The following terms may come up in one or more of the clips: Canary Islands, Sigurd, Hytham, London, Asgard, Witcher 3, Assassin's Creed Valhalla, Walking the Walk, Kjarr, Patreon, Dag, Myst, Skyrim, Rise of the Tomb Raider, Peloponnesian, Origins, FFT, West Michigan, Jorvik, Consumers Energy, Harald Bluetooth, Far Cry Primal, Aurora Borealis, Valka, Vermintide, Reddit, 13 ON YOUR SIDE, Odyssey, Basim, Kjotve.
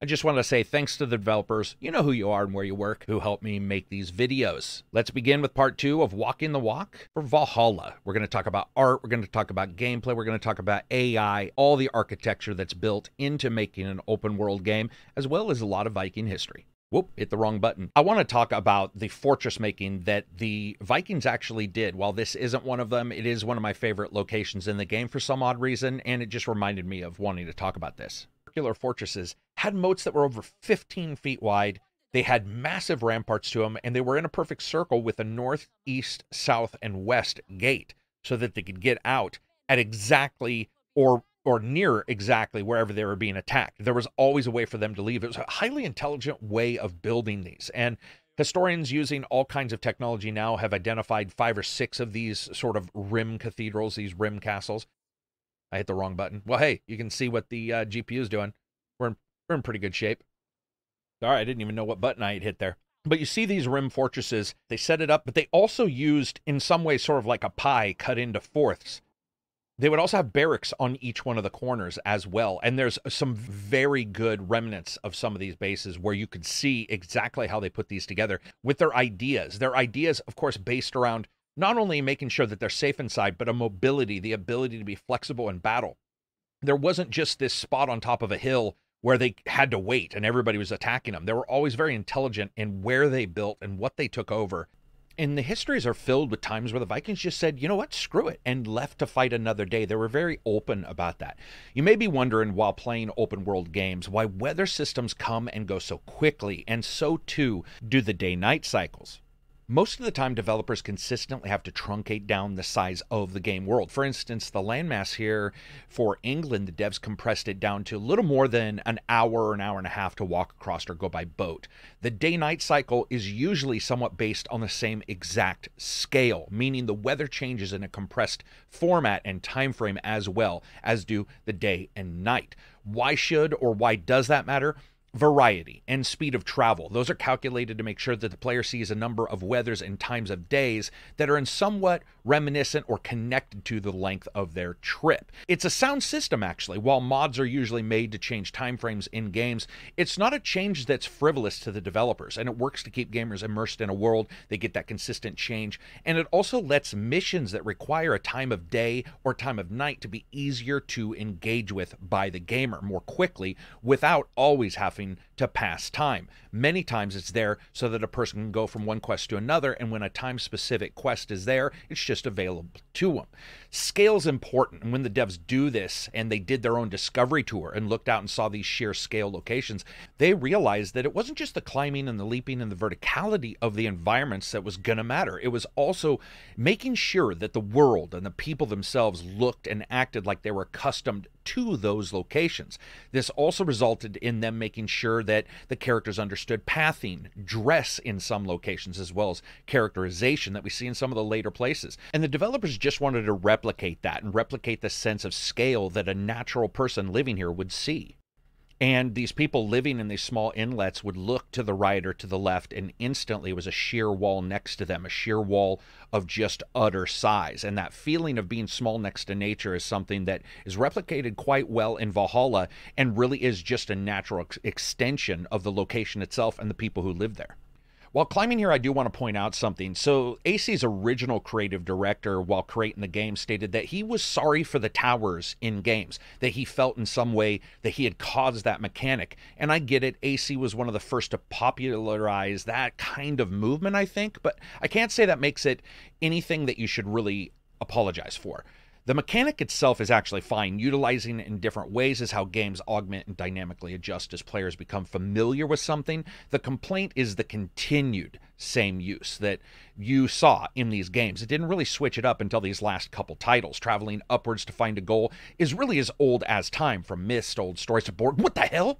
I just want to say thanks to the developers. You know who you are and where you work, who helped me make these videos. Let's begin with part two of Walking the Walk for Valhalla. We're going to talk about art. We're going to talk about gameplay. We're going to talk about AI, all the architecture that's built into making an open world game, as well as a lot of Viking history. Whoop, hit the wrong button. I want to talk about the fortress making that the Vikings actually did. While this isn't one of them, it is one of my favorite locations in the game for some odd reason, and it just reminded me of wanting to talk about this. Circular fortresses had moats that were over 15 feet wide. They had massive ramparts to them, and they were in a perfect circle with a north, east, south, and west gate so that they could get out at exactly or near exactly wherever they were being attacked. There was always a way for them to leave. It was a highly intelligent way of building these. And historians using all kinds of technology now have identified 5 or 6 of these sort of rim cathedrals, these rim castles. I hit the wrong button. Well, hey, you can see what the GPU is doing. We're in pretty good shape. Sorry, I didn't even know what button I had hit there. But you see these rim fortresses, they set it up, but they also used, in some way, sort of like a pie cut into fourths. They would also have barracks on each one of the corners as well. And there's some very good remnants of some of these bases where you could see exactly how they put these together with their ideas. Their ideas, of course, based around not only making sure that they're safe inside, but a mobility, the ability to be flexible in battle. There wasn't just this spot on top of a hill where they had to wait and everybody was attacking them. They were always very intelligent in where they built and what they took over. And the histories are filled with times where the Vikings just said, you know what, screw it, and left to fight another day. They were very open about that. You may be wondering while playing open world games why weather systems come and go so quickly, and so too do the day-night cycles. Most of the time, developers consistently have to truncate down the size of the game world. For instance, the landmass here for England, the devs compressed it down to a little more than an hour or an hour and a half to walk across or go by boat. The day-night cycle is usually somewhat based on the same exact scale, meaning the weather changes in a compressed format and time frame as well as do the day and night. Why should or why does that matter? Variety and speed of travel. Those are calculated to make sure that the player sees a number of weathers and times of days that are in somewhat reminiscent or connected to the length of their trip. It's a sound system, actually. While mods are usually made to change timeframes in games, it's not a change that's frivolous to the developers, and it works to keep gamers immersed in a world. They get that consistent change, and it also lets missions that require a time of day or time of night to be easier to engage with by the gamer more quickly without always having to pass time. Many times it's there so that a person can go from one quest to another, and when a time-specific quest is there, it's just available to them. Scale's important, and when the devs do this, and they did their own discovery tour and looked out and saw these sheer scale locations, they realized that it wasn't just the climbing and the leaping and the verticality of the environments that was gonna matter. It was also making sure that the world and the people themselves looked and acted like they were accustomed to those locations. This also resulted in them making sure that the characters understood pathing, dress in some locations, as well as characterization that we see in some of the later places. And the developers just wanted to replicate that and replicate the sense of scale that a natural person living here would see. And these people living in these small inlets would look to the right or to the left, and instantly it was a sheer wall next to them, a sheer wall of just utter size. And that feeling of being small next to nature is something that is replicated quite well in Valhalla, and really is just a natural extension of the location itself and the people who live there. While climbing here, I do want to point out something. So AC's original creative director, while creating the game, stated that he was sorry for the towers in games, that he felt in some way that he had caused that mechanic. And I get it. AC was one of the first to popularize that kind of movement, I think. But I can't say that makes it anything that you should really apologize for. The mechanic itself is actually fine. Utilizing it in different ways is how games augment and dynamically adjust as players become familiar with something. The complaint is the continued same use that you saw in these games. It didn't really switch it up until these last couple titles. Traveling upwards to find a goal is really as old as time, from Myst, old stories to board. What the hell?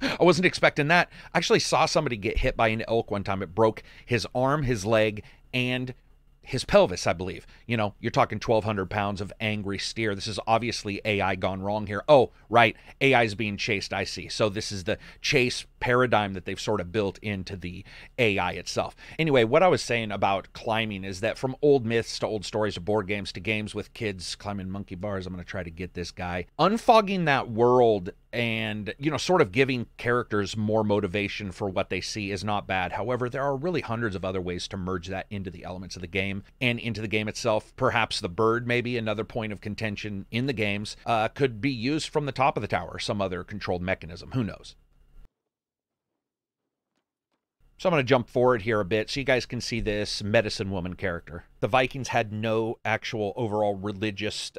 I wasn't expecting that. I actually saw somebody get hit by an elk one time. It broke his arm, his leg, and his pelvis, I believe. You know, you're talking 1,200 pounds of angry steer. This is obviously AI gone wrong here. Oh, right. AI is being chased, I see. So this is the chase paradigm that they've sort of built into the AI itself. Anyway, what I was saying about climbing is that from old myths to old stories to board games to games with kids climbing monkey bars, I'm going to try to get this guy, unfogging that world and, you know, sort of giving characters more motivation for what they see is not bad. However, there are really hundreds of other ways to merge that into the elements of the game and into the game itself. Perhaps the bird, maybe another point of contention in the games, could be used from the top of the tower or some other controlled mechanism. Who knows? So I'm going to jump forward here a bit so you guys can see this medicine woman character. The Vikings had no actual overall religious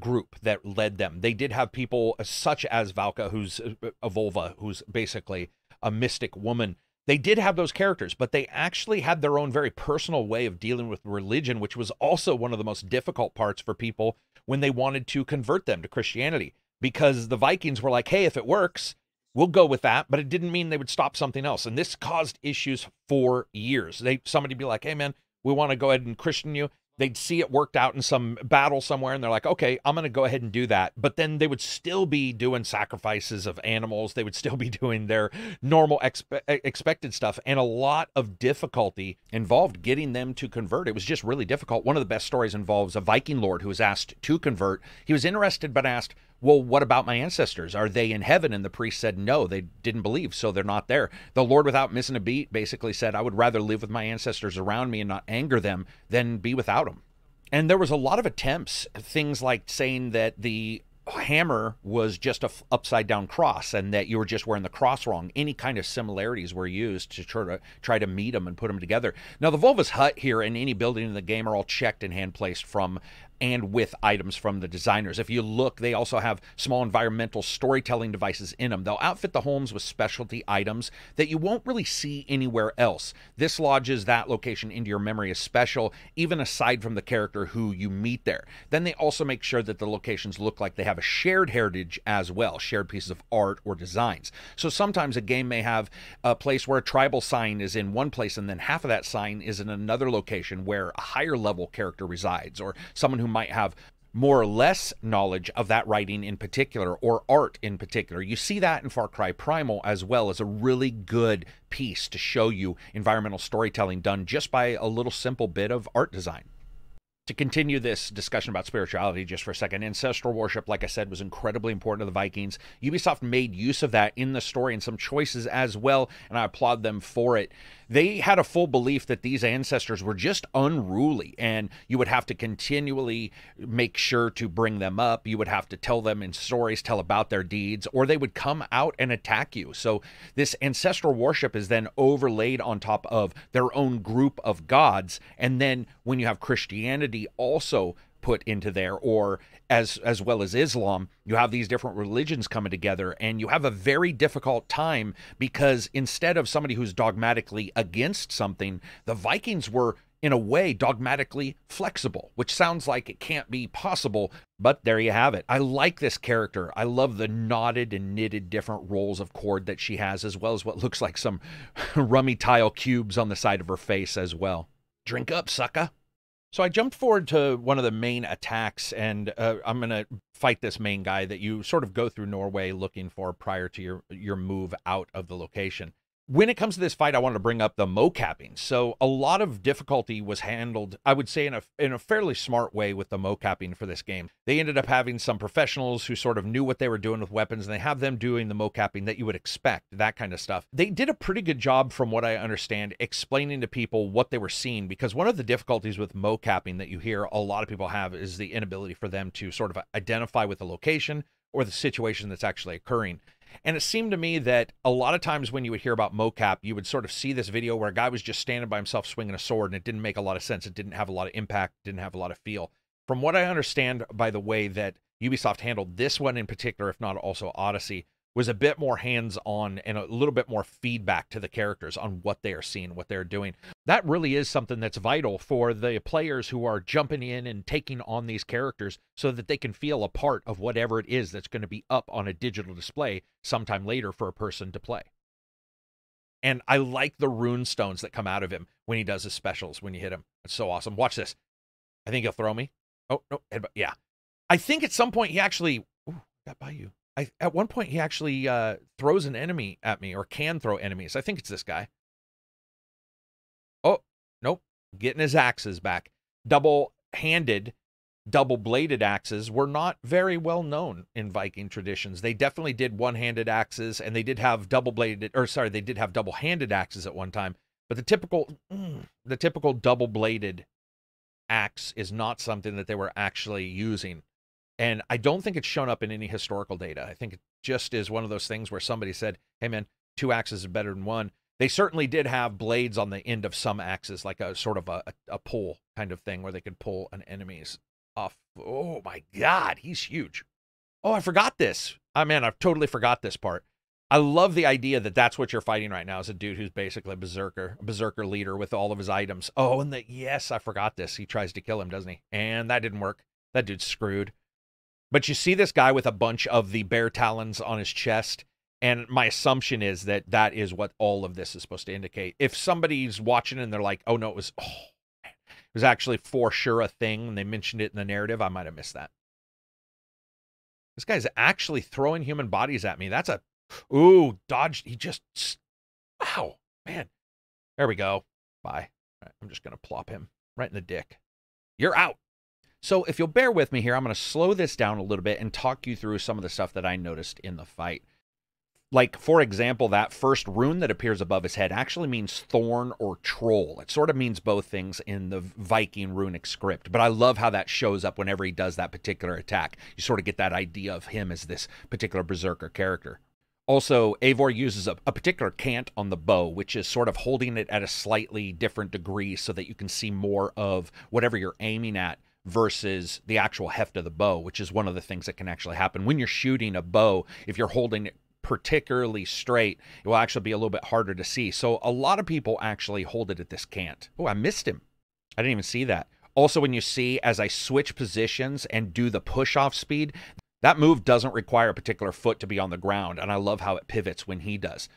group that led them. They did have people such as Valka, who's a Volva, who's basically a mystic woman. They did have those characters, but they actually had their own very personal way of dealing with religion, which was also one of the most difficult parts for people when they wanted to convert them to Christianity, because the Vikings were like, hey, if it works, we'll go with that, but it didn't mean they would stop something else. And this caused issues for years. Somebody'd be like, hey, man, we want to go ahead and Christian you. They'd see it worked out in some battle somewhere, and they're like, okay, I'm going to go ahead and do that. But then they would still be doing sacrifices of animals. They would still be doing their normal expected stuff, and a lot of difficulty involved getting them to convert. It was just really difficult. One of the best stories involves a Viking lord who was asked to convert. He was interested but asked, well, what about my ancestors? Are they in heaven? And the priest said, no, they didn't believe, so they're not there. The Lord, without missing a beat, basically said, I would rather live with my ancestors around me and not anger them than be without them. And there was a lot of attempts, things like saying that the hammer was just a upside-down cross and that you were just wearing the cross wrong. Any kind of similarities were used to try to meet them and put them together. Now, the Volva's hut here and any building in the game are all checked and hand-placed from and with items from the designers. If you look, they also have small environmental storytelling devices in them. They'll outfit the homes with specialty items that you won't really see anywhere else. This lodges that location into your memory as special, even aside from the character who you meet there. Then they also make sure that the locations look like they have a shared heritage as well, shared pieces of art or designs. So sometimes a game may have a place where a tribal sign is in one place and then half of that sign is in another location where a higher level character resides, or someone who might have more or less knowledge of that writing in particular or art in particular. You see that in Far Cry Primal as well, as a really good piece to show you environmental storytelling done just by a little simple bit of art design. To continue this discussion about spirituality just for a second, ancestral worship, like I said, was incredibly important to the Vikings. Ubisoft made use of that in the story and some choices as well, and I applaud them for it. They had a full belief that these ancestors were just unruly, and you would have to continually make sure to bring them up. You would have to tell them in stories, tell about their deeds, or they would come out and attack you. So this ancestral worship is then overlaid on top of their own group of gods, and then when you have Christianity also put into there, or as well as Islam, you have these different religions coming together, and you have a very difficult time because instead of somebody who's dogmatically against something, the Vikings were in a way dogmatically flexible, which sounds like it can't be possible, but there you have it. I like this character. I love the knotted and knitted different rolls of cord that she has, as well as what looks like some rummy tile cubes on the side of her face as well. Drink up, sucker. So I jumped forward to one of the main attacks, and I'm going to fight this main guy that you sort of go through Norway looking for prior to your move out of the location. When it comes to this fight, I wanted to bring up the mocapping. So a lot of difficulty was handled, I would say, in a fairly smart way with the mocapping for this game. They ended up having some professionals who sort of knew what they were doing with weapons, and they have them doing the mocapping that you would expect, that kind of stuff. They did a pretty good job, from what I understand, explaining to people what they were seeing, because one of the difficulties with mocapping that you hear a lot of people have is the inability for them to sort of identify with the location or the situation that's actually occurring. And it seemed to me that a lot of times when you would hear about mocap, you would sort of see this video where a guy was just standing by himself swinging a sword, and it didn't make a lot of sense. It didn't have a lot of impact, didn't have a lot of feel. From what I understand, by the way, that Ubisoft handled this one in particular, if not also Odyssey, was a bit more hands-on and a little bit more feedback to the characters on what they are seeing, what they're doing. That really is something that's vital for the players who are jumping in and taking on these characters so that they can feel a part of whatever it is that's going to be up on a digital display sometime later for a person to play. And I like the rune stones that come out of him when he does his specials, when you hit him. It's so awesome. Watch this. I think he'll throw me. Oh, no. Headbutt. Yeah. I think at some point he actually... Ooh, got by you. At one point, he actually throws an enemy at me, or can throw enemies. I think it's this guy. Oh, nope. Getting his axes back. Double-handed, double-bladed axes were not very well known in Viking traditions. They definitely did one-handed axes, and they did have double-bladed, or sorry, they did have double-handed axes at one time. But the typical double-bladed axe is not something that they were actually using. And I don't think it's shown up in any historical data. I think it just is one of those things where somebody said, hey, man, two axes is better than one. They certainly did have blades on the end of some axes, like a sort of a pull kind of thing where they could pull an enemy's off. Oh, my God, he's huge. Oh, I forgot this. Oh, man, I've totally forgot this part. I love the idea that that's what you're fighting right now is a dude who's basically a berserker leader with all of his items. Oh, and the, yes, I forgot this. He tries to kill him, doesn't he? And that didn't work. That dude's screwed. But you see this guy with a bunch of the bear talons on his chest, and my assumption is that that is what all of this is supposed to indicate. If somebody's watching and they're like, oh, no, it was, oh, man, it was actually for sure a thing, and they mentioned it in the narrative, I might have missed that. This guy's actually throwing human bodies at me. That's a, ooh, dodged. He just, wow, man. There we go. Bye. All right, I'm just going to plop him right in the dick. You're out. So if you'll bear with me here, I'm going to slow this down a little bit and talk you through some of the stuff that I noticed in the fight. Like, for example, that first rune that appears above his head actually means thorn or troll. It sort of means both things in the Viking runic script, but I love how that shows up whenever he does that particular attack. You sort of get that idea of him as this particular berserker character. Also, Eivor uses a particular cant on the bow, which is sort of holding it at a slightly different degree so that you can see more of whatever you're aiming at versus the actual heft of the bow, which is one of the things that can actually happen. When you're shooting a bow, if you're holding it particularly straight, it will actually be a little bit harder to see. So a lot of people actually hold it at this cant. Oh, I missed him. I didn't even see that. Also, when you see as I switch positions and do the push-off speed, that move doesn't require a particular foot to be on the ground, and I love how it pivots when he does.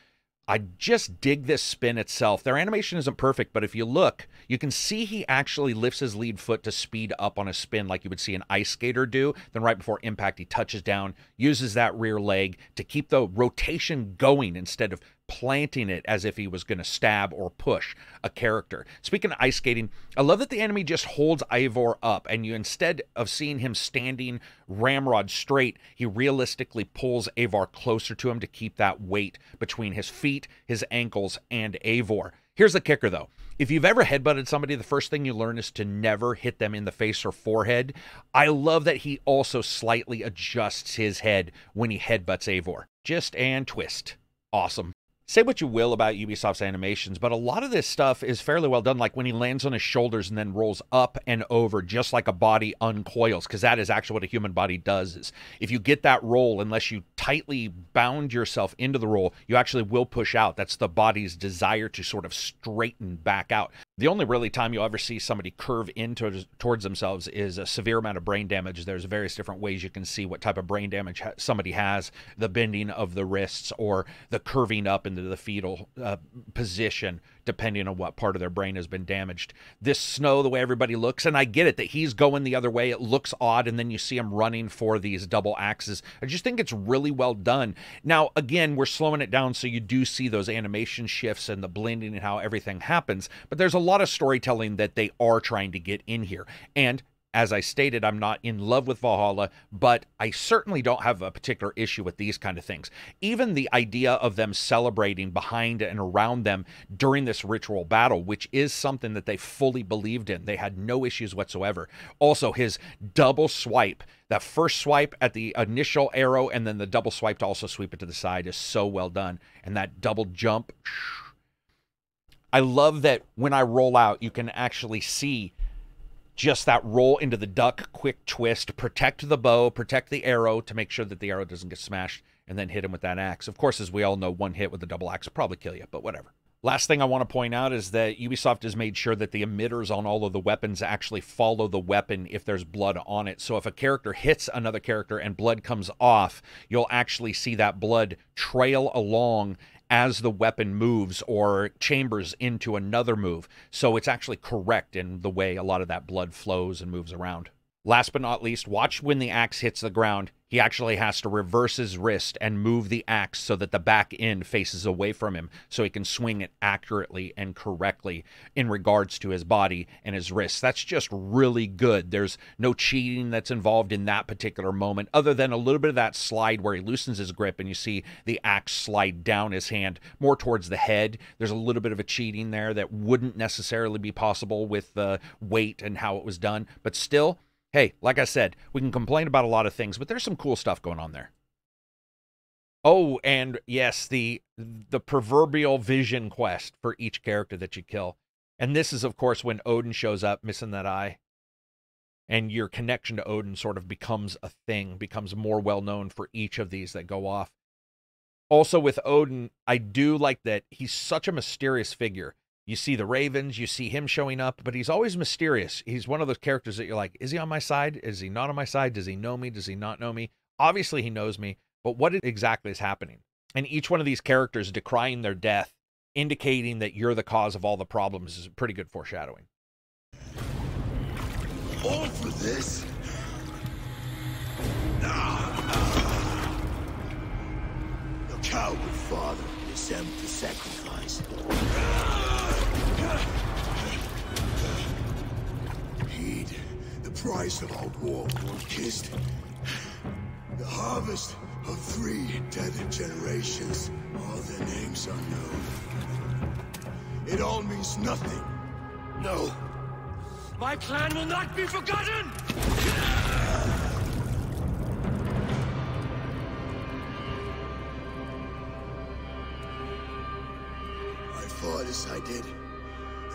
I just dig this spin itself. Their animation isn't perfect, but if you look, you can see he actually lifts his lead foot to speed up on a spin like you would see an ice skater do. Then right before impact, he touches down, uses that rear leg to keep the rotation going instead of planting it as if he was going to stab or push a character. Speaking of ice skating, I love that the enemy just holds Eivor up, and you, instead of seeing him standing ramrod straight, he realistically pulls Eivor closer to him to keep that weight between his feet, his ankles, and Eivor. Here's the kicker, though. If you've ever headbutted somebody, the first thing you learn is to never hit them in the face or forehead. I love that he also slightly adjusts his head when he headbutts Eivor. Just and twist. Awesome. Say what you will about Ubisoft's animations, but a lot of this stuff is fairly well done, like when he lands on his shoulders and then rolls up and over just like a body uncoils, because that is actually what a human body does. Is if you get that roll, unless you tightly bound yourself into the roll, you actually will push out. That's the body's desire to sort of straighten back out. The only really time you'll ever see somebody curve in towards themselves is a severe amount of brain damage. There's various different ways you can see what type of brain damage somebody has, the bending of the wrists or the curving up into the fetal position, depending on what part of their brain has been damaged. This snow, the way everybody looks, and I get it that he's going the other way. It looks odd, and then you see him running for these double axes. I just think it's really well done. Now, again, we're slowing it down, so you do see those animation shifts and the blending and how everything happens, but there's a lot of storytelling that they are trying to get in here. And as I stated, I'm not in love with Valhalla, but I certainly don't have a particular issue with these kind of things. Even the idea of them celebrating behind and around them during this ritual battle, which is something that they fully believed in. They had no issues whatsoever. Also, his double swipe, that first swipe at the initial arrow and then the double swipe to also sweep it to the side, is so well done. And that double jump, I love that when I roll out, you can actually see just that roll into the duck, quick twist, protect the bow, protect the arrow to make sure that the arrow doesn't get smashed, and then hit him with that axe. Of course, as we all know, one hit with a double axe will probably kill you, but whatever. Last thing I want to point out is that Ubisoft has made sure that the emitters on all of the weapons actually follow the weapon if there's blood on it. So if a character hits another character and blood comes off, you'll actually see that blood trail along as the weapon moves or chambers into another move. So it's actually correct in the way a lot of that blood flows and moves around. Last but not least, watch when the axe hits the ground. He actually has to reverse his wrist and move the axe so that the back end faces away from him so he can swing it accurately and correctly in regards to his body and his wrists. That's just really good. There's no cheating that's involved in that particular moment other than a little bit of that slide where he loosens his grip and you see the axe slide down his hand more towards the head. There's a little bit of a cheating there that wouldn't necessarily be possible with the weight and how it was done, but still... Hey, like I said, we can complain about a lot of things, but there's some cool stuff going on there. Oh, and yes, the proverbial vision quest for each character that you kill. And this is, of course, when Odin shows up, missing that eye. And your connection to Odin sort of becomes a thing, becomes more well-known for each of these that go off. Also with Odin, I do like that he's such a mysterious figure. You see the ravens, you see him showing up, but he's always mysterious. He's one of those characters that you're like, is he on my side? Is he not on my side? Does he know me? Does he not know me? Obviously he knows me, but what exactly is happening? And each one of these characters decrying their death, indicating that you're the cause of all the problems, is pretty good foreshadowing. All for this? The coward father attempt to sacrifice. Heed the price of our war kissed. The harvest of 3 tethered generations, all their names unknown. It all means nothing. No. My clan will not be forgotten! As I did,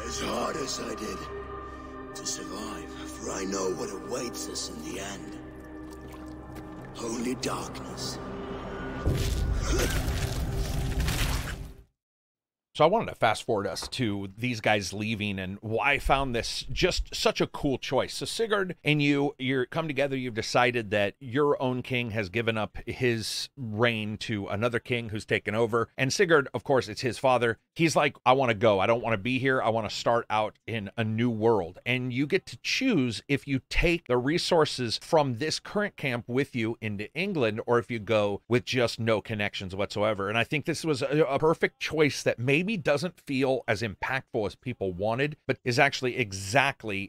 as hard as I did, to survive, for I know what awaits us in the end. Only darkness. So I wanted to fast forward us to these guys leaving and why I found this just such a cool choice. So Sigurd and you're come together. You've decided that your own king has given up his reign to another king who's taken over. And Sigurd, of course, it's his father. He's like, I want to go. I don't want to be here. I want to start out in a new world. And you get to choose if you take the resources from this current camp with you into England or if you go with just no connections whatsoever. And I think this was a perfect choice that made maybe doesn't feel as impactful as people wanted, but is actually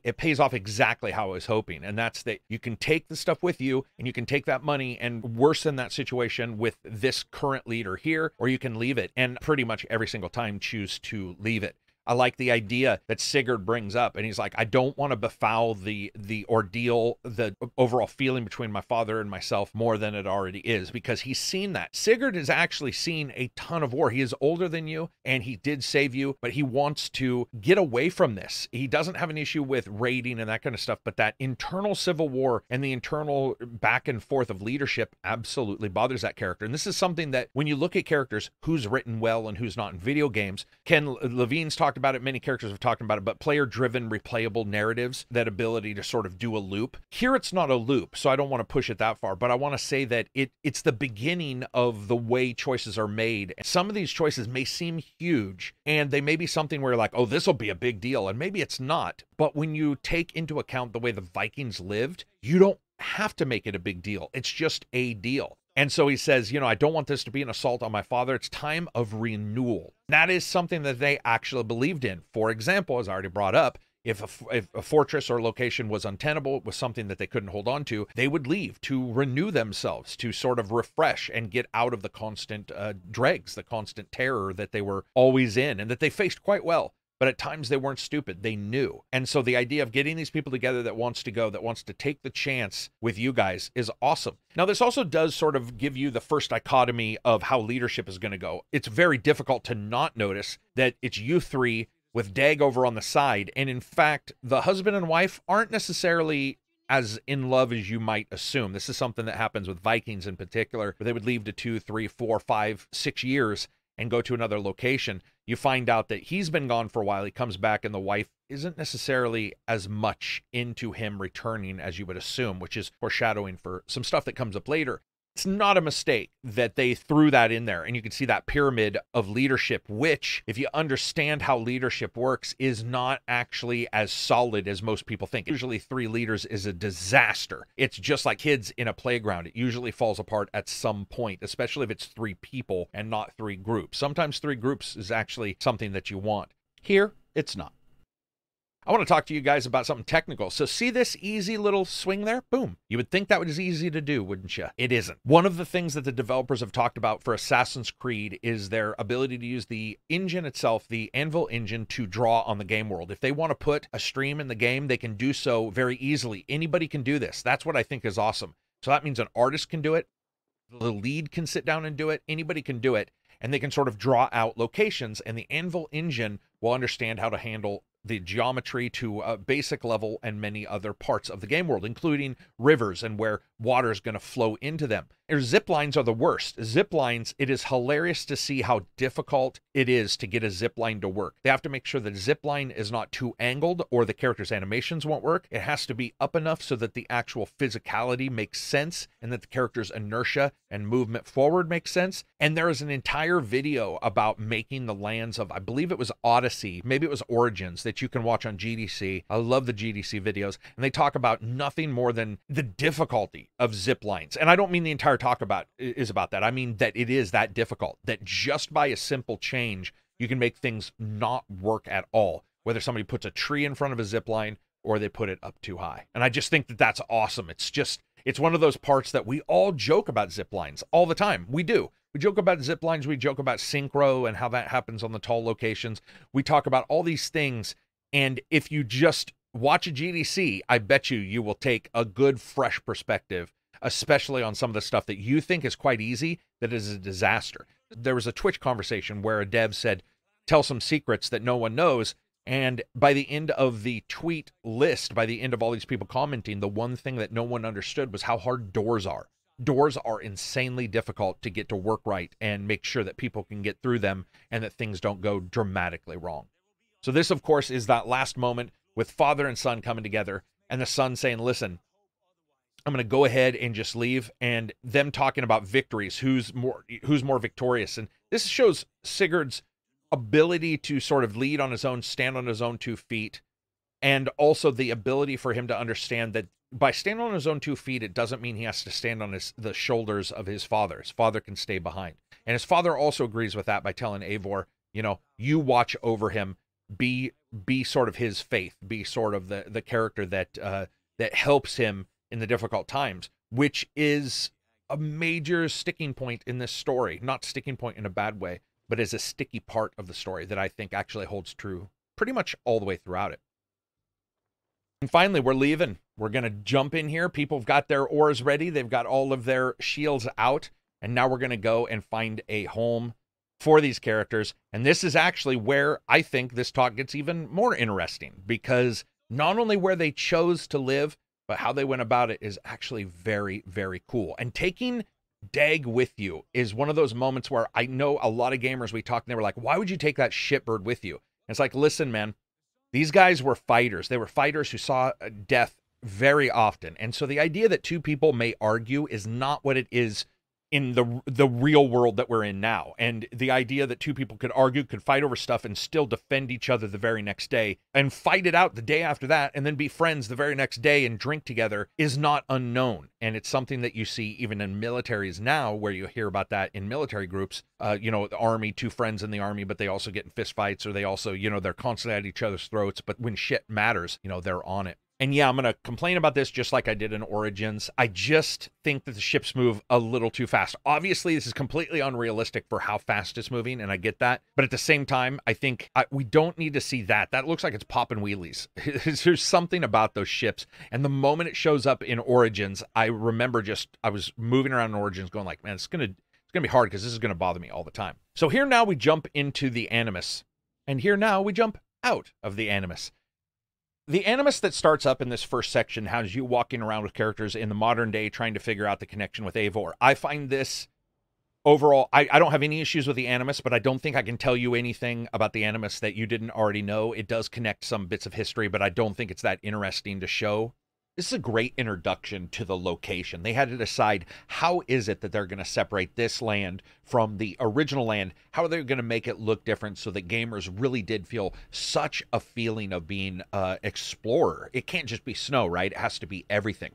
it pays off exactly how I was hoping. And that's that you can take the stuff with you and you can take that money and worsen that situation with this current leader here, or you can leave it and pretty much every single time choose to leave it. I like the idea that Sigurd brings up, and he's like, I don't want to befoul the ordeal, the overall feeling between my father and myself more than it already is, because he's seen that. Sigurd has actually seen a ton of war. He is older than you, and he did save you, but he wants to get away from this. He doesn't have an issue with raiding and that kind of stuff, but that internal civil war and the internal back and forth of leadership absolutely bothers that character. And this is something that when you look at characters, who's written well and who's not in video games, Ken Levine's talking about it, many characters have talked about it, but player-driven, replayable narratives, that ability to sort of do a loop. Here it's not a loop, so I don't want to push it that far, but I want to say that it's the beginning of the way choices are made. Some of these choices may seem huge, and they may be something where you're like, oh, this will be a big deal, and maybe it's not. But when you take into account the way the Vikings lived, you don't have to make it a big deal. It's just a deal. And so he says, you know, I don't want this to be an assault on my father. It's time of renewal. That is something that they actually believed in. For example, as I already brought up, if a fortress or location was untenable, it was something that they couldn't hold on to, they would leave to renew themselves, to sort of refresh and get out of the constant dregs, the constant terror that they were always in and that they faced quite well. But at times they weren't stupid. They knew. And so the idea of getting these people together that wants to go, that wants to take the chance with you guys is awesome. Now, this also does sort of give you the first dichotomy of how leadership is going to go. It's very difficult to not notice that it's you three with Dag over on the side. And in fact, the husband and wife aren't necessarily as in love as you might assume. This is something that happens with Vikings in particular, where they would leave to 2, 3, 4, 5, 6 years and go to another location. You find out that he's been gone for a while. He comes back and the wife isn't necessarily as much into him returning as you would assume, which is foreshadowing for some stuff that comes up later. It's not a mistake that they threw that in there. And you can see that pyramid of leadership, which, if you understand how leadership works, is not actually as solid as most people think. Usually 3 leaders is a disaster. It's just like kids in a playground. It usually falls apart at some point, especially if it's 3 people and not 3 groups. Sometimes 3 groups is actually something that you want. Here, it's not. I want to talk to you guys about something technical. So see this easy little swing there? Boom. You would think that was easy to do, wouldn't you? It isn't. One of the things that the developers have talked about for Assassin's Creed is their ability to use the engine itself, the Anvil engine, to draw on the game world. If they want to put a stream in the game, they can do so very easily. Anybody can do this. That's what I think is awesome. So that means an artist can do it. The lead can sit down and do it. Anybody can do it. And they can sort of draw out locations. And the Anvil engine will understand how to handle the geometry to a basic level and many other parts of the game world, including rivers and where water is going to flow into them. Zip lines are the worst. Zip lines, it is hilarious to see how difficult it is to get a zip line to work. They have to make sure the zip line is not too angled or the character's animations won't work. It has to be up enough so that the actual physicality makes sense and that the character's inertia and movement forward makes sense. And there is an entire video about making the lands of, I believe it was Odyssey, maybe it was Origins, that you can watch on GDC. I love the GDC videos. And they talk about nothing more than the difficulty of zip lines. And I don't mean the entire talk about is about that. I mean that it is that difficult, that just by a simple change, you can make things not work at all, whether somebody puts a tree in front of a zip line or they put it up too high. And I just think that that's awesome. It's just, it's one of those parts that we all joke about zip lines all the time. We do. We joke about zip lines. We joke about synchro and how that happens on the tall locations. We talk about all these things. And if you just watch a GDC, I bet you, you will take a good, fresh perspective, especially on some of the stuff that you think is quite easy, that is a disaster. There was a Twitch conversation where a dev said, tell some secrets that no one knows. And by the end of the tweet list, by the end of all these people commenting, the one thing that no one understood was how hard doors are. Doors are insanely difficult to get to work right and make sure that people can get through them and that things don't go dramatically wrong. So this, of course, is that last moment with father and son coming together and the son saying, listen, I'm going to go ahead and just leave, and them talking about victories, who's more victorious. And this shows Sigurd's ability to sort of lead on his own, stand on his own 2 feet, and also the ability for him to understand that by standing on his own 2 feet, it doesn't mean he has to stand on the shoulders of his father. His father can stay behind. And his father also agrees with that by telling Eivor, you know, you watch over him, be sort of his faith, be sort of the character that that helps him in the difficult times, which is a major sticking point in this story. Not sticking point in a bad way, but is a sticky part of the story that I think actually holds true pretty much all the way throughout it. And finally, we're leaving. We're going to jump in here. People have got their oars ready. They've got all of their shields out. And now we're going to go and find a home for these characters. And this is actually where I think this talk gets even more interesting, because not only where they chose to live, but how they went about it is actually very, very cool. And taking Dag with you is one of those moments where I know a lot of gamers, we talked and they were like, why would you take that shitbird with you? And it's like, listen, man, these guys were fighters. They were fighters who saw death very often. And so the idea that 2 people may argue is not what it is in the real world that we're in now. And the idea that 2 people could argue, could fight over stuff and still defend each other the very next day and fight it out the day after that and then be friends the very next day and drink together is not unknown. And it's something that you see even in militaries now, where you hear about that in military groups, you know, the army, 2 friends in the army, but they also get in fist fights, or they also, you know, they're constantly at each other's throats, but when shit matters, you know, they're on it. And yeah, I'm going to complain about this just like I did in Origins. I just think that the ships move a little too fast. Obviously, this is completely unrealistic for how fast it's moving, and I get that. But at the same time, I think we don't need to see that. That looks like it's popping wheelies. There's something about those ships. And the moment it shows up in Origins, I remember I was moving around in Origins going like, man, it's going to be hard because this is going to bother me all the time. So here now we jump into the Animus. And here now we jump out of the Animus. The Animus that starts up in this first section has you walking around with characters in the modern day trying to figure out the connection with Eivor. I find this overall, I don't have any issues with the Animus, but I don't think I can tell you anything about the Animus that you didn't already know. It does connect some bits of history, but I don't think it's that interesting to show. This is a great introduction to the location. They had to decide how is it that they're going to separate this land from the original land. How are they going to make it look different so that gamers really did feel such a feeling of being explorer? It can't just be snow, right? It has to be everything.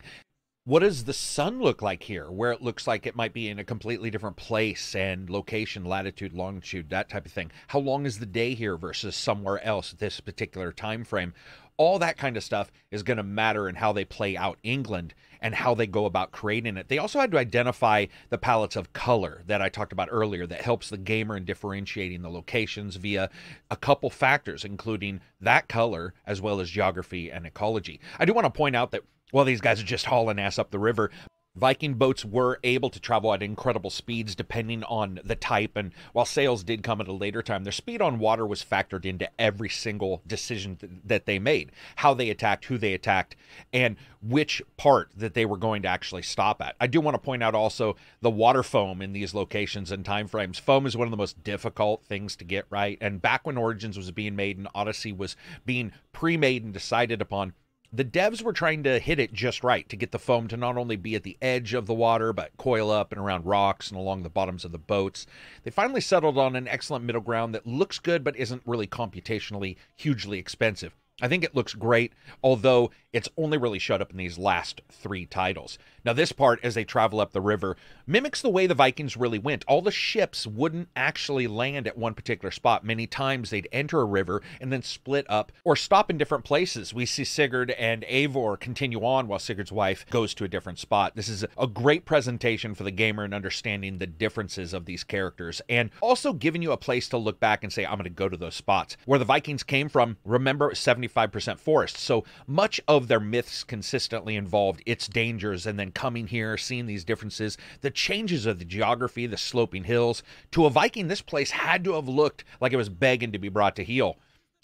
What does the sun look like here, where it looks like it might be in a completely different place and location, latitude, longitude, that type of thing? How long is the day here versus somewhere else at this particular time frame? All that kind of stuff is going to matter in how they play out England and how they go about creating it. They also had to identify the palettes of color that I talked about earlier that helps the gamer in differentiating the locations via a couple factors, including that color as well as geography and ecology. I do want to point out that, well, these guys are just hauling ass up the river. Viking boats were able to travel at incredible speeds depending on the type, and while sails did come at a later time, their speed on water was factored into every single decision that they made, how they attacked, who they attacked, and which part that they were going to actually stop at. I do want to point out also the water foam in these locations and time frames. Foam is one of the most difficult things to get right, and back when Origins was being made and Odyssey was being pre-made and decided upon, the devs were trying to hit it just right to get the foam to not only be at the edge of the water, but coil up and around rocks and along the bottoms of the boats. They finally settled on an excellent middle ground that looks good, but isn't really computationally hugely expensive. I think it looks great, although it's only really showed up in these last three titles. Now, this part, as they travel up the river, mimics the way the Vikings really went. All the ships wouldn't actually land at one particular spot. Many times they'd enter a river and then split up or stop in different places. We see Sigurd and Eivor continue on while Sigurd's wife goes to a different spot. This is a great presentation for the gamer in understanding the differences of these characters and also giving you a place to look back and say, I'm going to go to those spots. Where the Vikings came from, remember, 75% forest. So much of their myths consistently involved its dangers, and then coming here, seeing these differences, the changes of the geography, the sloping hills. To a Viking, this place had to have looked like it was begging to be brought to heel.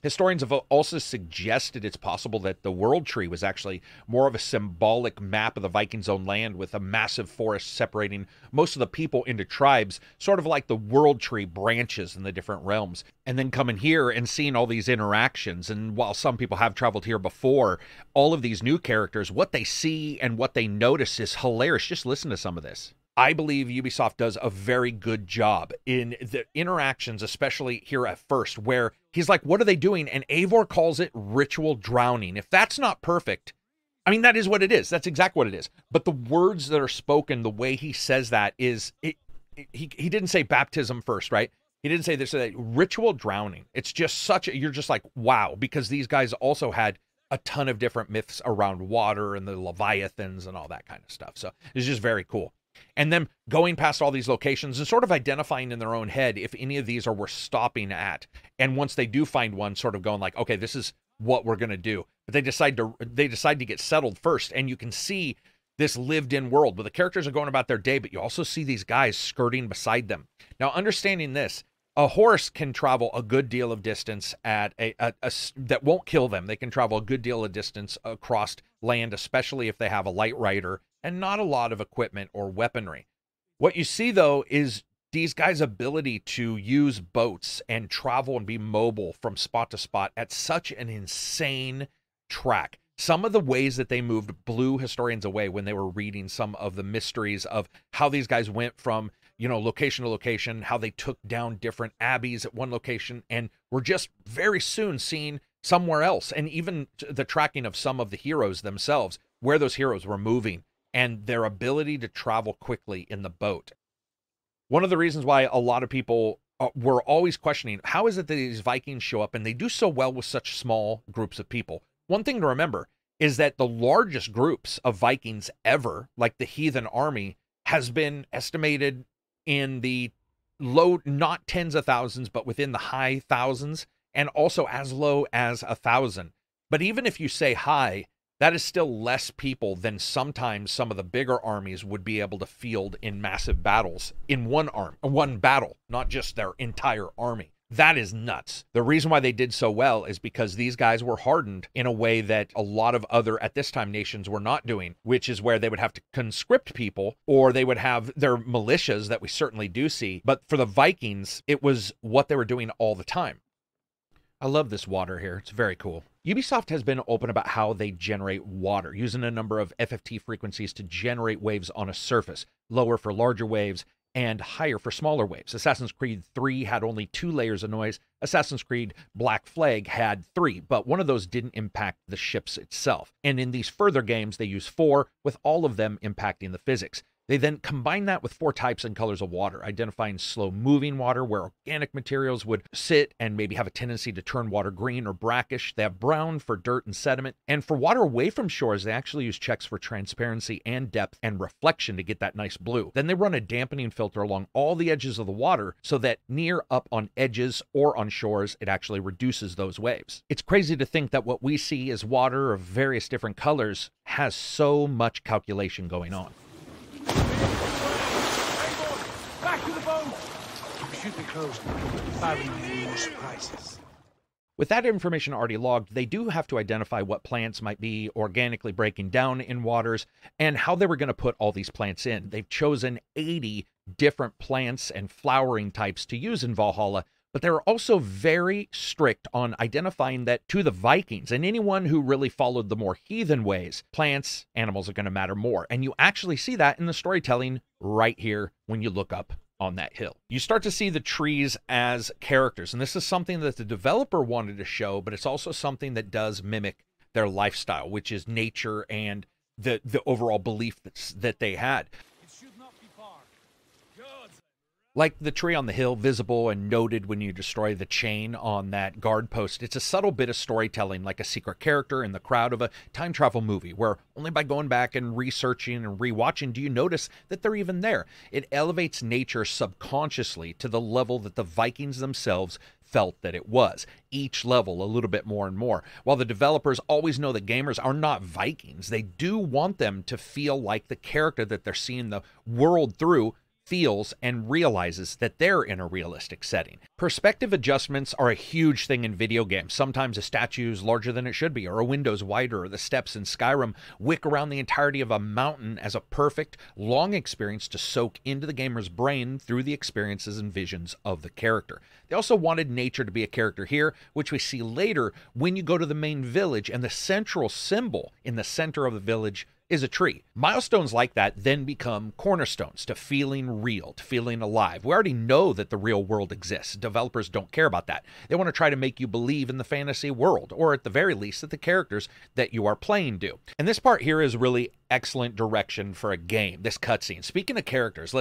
Historians have also suggested it's possible that the World Tree was actually more of a symbolic map of the Vikings' own land, with a massive forest separating most of the people into tribes, sort of like the World Tree branches in the different realms. And then coming here and seeing all these interactions, and while some people have traveled here before, all of these new characters, what they see and what they notice is hilarious. Just listen to some of this. I believe Ubisoft does a very good job in the interactions, especially here at first, where he's like, what are they doing? And Eivor calls it ritual drowning. If that's not perfect, I mean, that is what it is. That's exactly what it is. But the words that are spoken, the way he says that is, he didn't say baptism first, right? He didn't say this, ritual drowning. It's just such a, you're just like, wow, because these guys also had a ton of different myths around water and the leviathans and all that kind of stuff. So it's just very cool. And them going past all these locations and sort of identifying in their own head if any of these are worth stopping at. And once they do find one, sort of going like, okay, this is what we're going to do. But they decide to get settled first. And you can see this lived-in world where the characters are going about their day, but you also see these guys skirting beside them. Now, understanding this, a horse can travel a good deal of distance at that won't kill them. They can travel a good deal of distance across land, especially if they have a light rider and not a lot of equipment or weaponry. What you see, though, is these guys' ability to use boats and travel and be mobile from spot to spot at such an insane track. Some of the ways that they moved blew historians away when they were reading some of the mysteries of how these guys went from, you know, location to location, how they took down different abbeys at one location, and were just very soon seen somewhere else, and even the tracking of some of the heroes themselves, where those heroes were moving, and their ability to travel quickly in the boat. One of the reasons why a lot of people were always questioning, how is it that these Vikings show up and they do so well with such small groups of people? One thing to remember is that the largest groups of Vikings ever, like the heathen army, has been estimated in the low, not tens of thousands, but within the high thousands, and also as low as 1,000. But even if you say high, that is still less people than sometimes some of the bigger armies would be able to field in massive battles in one battle, not just their entire army. That is nuts. The reason why they did so well is because these guys were hardened in a way that a lot of other, at this time, nations were not doing, which is where they would have to conscript people, or they would have their militias that we certainly do see. But for the Vikings, it was what they were doing all the time. I love this water here. It's very cool. Ubisoft has been open about how they generate water, using a number of FFT frequencies to generate waves on a surface, lower for larger waves and higher for smaller waves. Assassin's Creed 3 had only 2 layers of noise. Assassin's Creed Black Flag had 3, but one of those didn't impact the ships itself. And in these further games, they use 4, with all of them impacting the physics. They then combine that with 4 types and colors of water, identifying slow-moving water where organic materials would sit and maybe have a tendency to turn water green or brackish. They have brown for dirt and sediment. And for water away from shores, they actually use checks for transparency and depth and reflection to get that nice blue. Then they run a dampening filter along all the edges of the water so that near, up on edges, or on shores, it actually reduces those waves. It's crazy to think that what we see as water of various different colors has so much calculation going on. Should be closed. More surprises. With that information already logged, they do have to identify what plants might be organically breaking down in waters and how they were going to put all these plants in. They've chosen 80 different plants and flowering types to use in Valhalla, but they were also very strict on identifying that to the Vikings and anyone who really followed the more heathen ways, plants, animals are going to matter more. And you actually see that in the storytelling right here when you look up on that hill. You start to see the trees as characters, and this is something that the developer wanted to show, but it's also something that does mimic their lifestyle, which is nature and the overall belief that they had. Like the tree on the hill, visible and noted when you destroy the chain on that guard post, it's a subtle bit of storytelling, like a secret character in the crowd of a time travel movie, where only by going back and researching and rewatching do you notice that they're even there. It elevates nature subconsciously to the level that the Vikings themselves felt that it was. Each level a little bit more and more. While the developers always know that gamers are not Vikings, they do want them to feel like the character that they're seeing the world through feels and realizes that they're in a realistic setting. Perspective adjustments are a huge thing in video games. Sometimes a statue is larger than it should be, or a window's wider, or the steps in Skyrim wick around the entirety of a mountain as a perfect, long experience to soak into the gamer's brain through the experiences and visions of the character. They also wanted nature to be a character here, which we see later when you go to the main village and the central symbol in the center of the village is a tree. Milestones like that then become cornerstones to feeling real, to feeling alive. We already know that the real world exists. Developers don't care about that. They want to try to make you believe in the fantasy world, or at the very least that the characters that you are playing do. And this part here is really excellent direction for a game, this cutscene. Speaking of characters,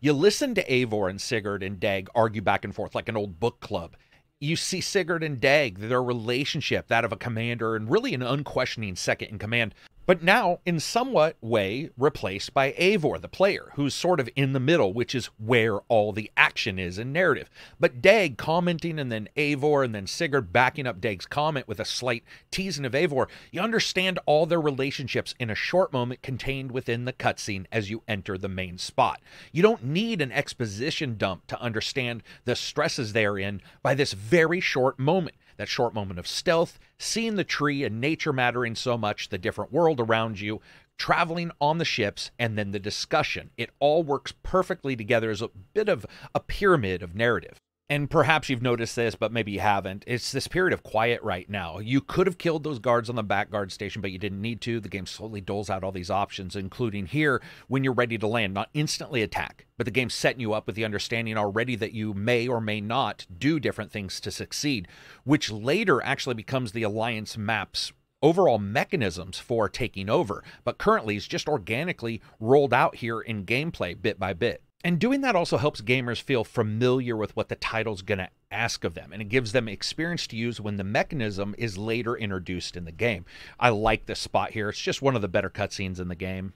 you listen to Eivor and Sigurd and Dag argue back and forth like an old book club. You see Sigurd and Dag, their relationship, that of a commander and really an unquestioning second in command, but now in somewhat way replaced by Eivor, the player, who's sort of in the middle, which is where all the action is in narrative. But Dag commenting, and then Eivor, and then Sigurd backing up Dag's comment with a slight teasing of Eivor, you understand all their relationships in a short moment contained within the cutscene as you enter the main spot. You don't need an exposition dump to understand the stresses they're in by this very short moment. That short moment of stealth, seeing the tree and nature mattering so much, the different world around you, traveling on the ships, and then the discussion. It all works perfectly together as a bit of a pyramid of narrative. And perhaps you've noticed this, but maybe you haven't. It's this period of quiet right now. You could have killed those guards on the back guard station, but you didn't need to. The game slowly doles out all these options, including here when you're ready to land, not instantly attack, but the game's setting you up with the understanding already that you may or may not do different things to succeed, which later actually becomes the Alliance map's overall mechanisms for taking over, but currently is just organically rolled out here in gameplay bit by bit. And doing that also helps gamers feel familiar with what the title's going to ask of them, and it gives them experience to use when the mechanism is later introduced in the game. I like this spot here. It's just one of the better cutscenes in the game.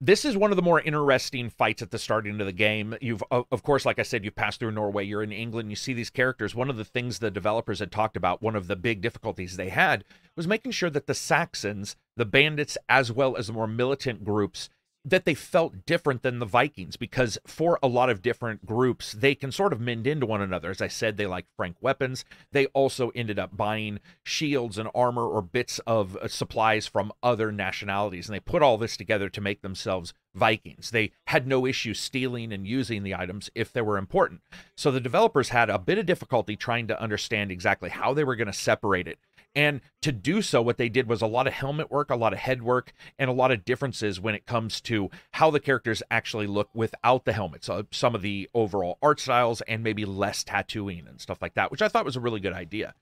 This is one of the more interesting fights at the starting of the game. You've, of course, like I said, you've passed through Norway, you're in England, you see these characters. One of the things the developers had talked about, one of the big difficulties they had, was making sure that the Saxons, the bandits, as well as the more militant groups, that they felt different than the Vikings, because for a lot of different groups, they can sort of mend into one another. As I said, they like frank weapons. They also ended up buying shields and armor or bits of supplies from other nationalities, and they put all this together to make themselves Vikings. They had no issue stealing and using the items if they were important. So the developers had a bit of difficulty trying to understand exactly how they were going to separate it. And to do so, what they did was a lot of helmet work, a lot of head work, and a lot of differences when it comes to how the characters actually look without the helmets. Some of the overall art styles and maybe less tattooing and stuff like that, which I thought was a really good idea.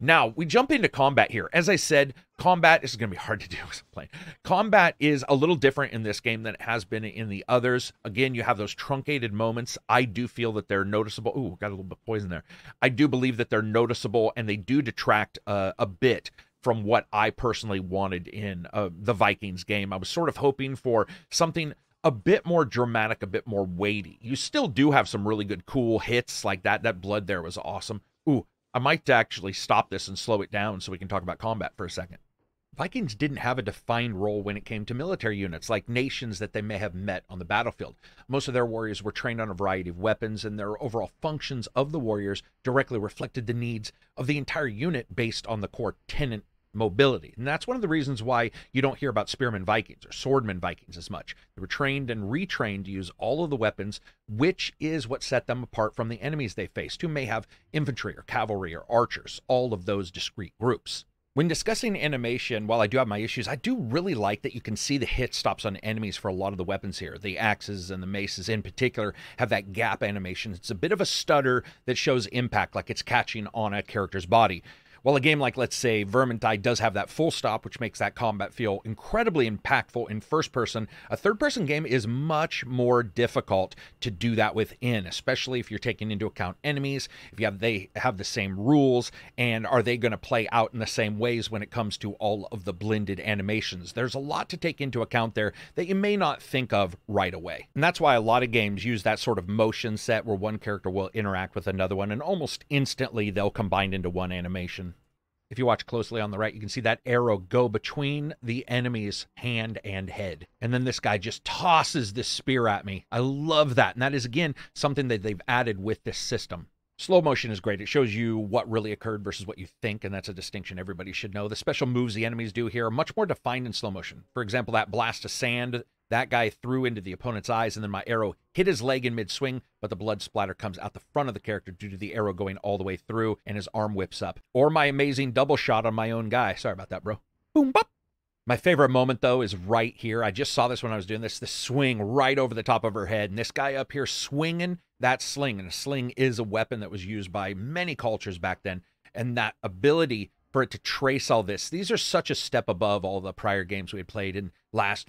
Now, we jump into combat here. As I said, combat, this is going to be hard to do as I'm playing. Combat is a little different in this game than it has been in the others. Again, you have those truncated moments. I do feel that they're noticeable. Ooh, got a little bit of poison there. I do believe that they're noticeable, and they do detract a bit from what I personally wanted in the Vikings game. I was sort of hoping for something a bit more dramatic, a bit more weighty. You still do have some really good cool hits like that. That blood there was awesome. Ooh. I might actually stop this and slow it down so we can talk about combat for a second. Vikings didn't have a defined role when it came to military units, like nations that they may have met on the battlefield. Most of their warriors were trained on a variety of weapons, and their overall functions of the warriors directly reflected the needs of the entire unit based on the core tenant mobility. And that's one of the reasons why you don't hear about spearmen Vikings or swordmen Vikings as much. They were trained and retrained to use all of the weapons, which is what set them apart from the enemies they faced, who may have infantry or cavalry or archers, all of those discrete groups. When discussing animation, while I do have my issues, I do really like that you can see the hit stops on enemies for a lot of the weapons here. The axes and the maces in particular have that gap animation. It's a bit of a stutter that shows impact, like it's catching on a character's body. While a game like, let's say, Vermintide does have that full stop, which makes that combat feel incredibly impactful in first person, a third-person game is much more difficult to do that within, especially if you're taking into account enemies, if you have, they have the same rules, and are they going to play out in the same ways when it comes to all of the blended animations. There's a lot to take into account there that you may not think of right away. And that's why a lot of games use that sort of motion set where one character will interact with another one, and almost instantly they'll combine into one animation. If you watch closely on the right, you can see that arrow go between the enemy's hand and head. And then this guy just tosses this spear at me. I love that. And that is, again, something that they've added with this system. Slow motion is great. It shows you what really occurred versus what you think, and that's a distinction everybody should know. The special moves the enemies do here are much more defined in slow motion. For example, that blast of sand that guy threw into the opponent's eyes, and then my arrow hit his leg in mid-swing, but the blood splatter comes out the front of the character due to the arrow going all the way through, and his arm whips up. Or my amazing double shot on my own guy. Sorry about that, bro. Boom, bop. My favorite moment, though, is right here. I just saw this when I was doing this. The swing right over the top of her head. And this guy up here swinging that sling. And a sling is a weapon that was used by many cultures back then. And that ability for it to trace all this. These are such a step above all the prior games we had played in last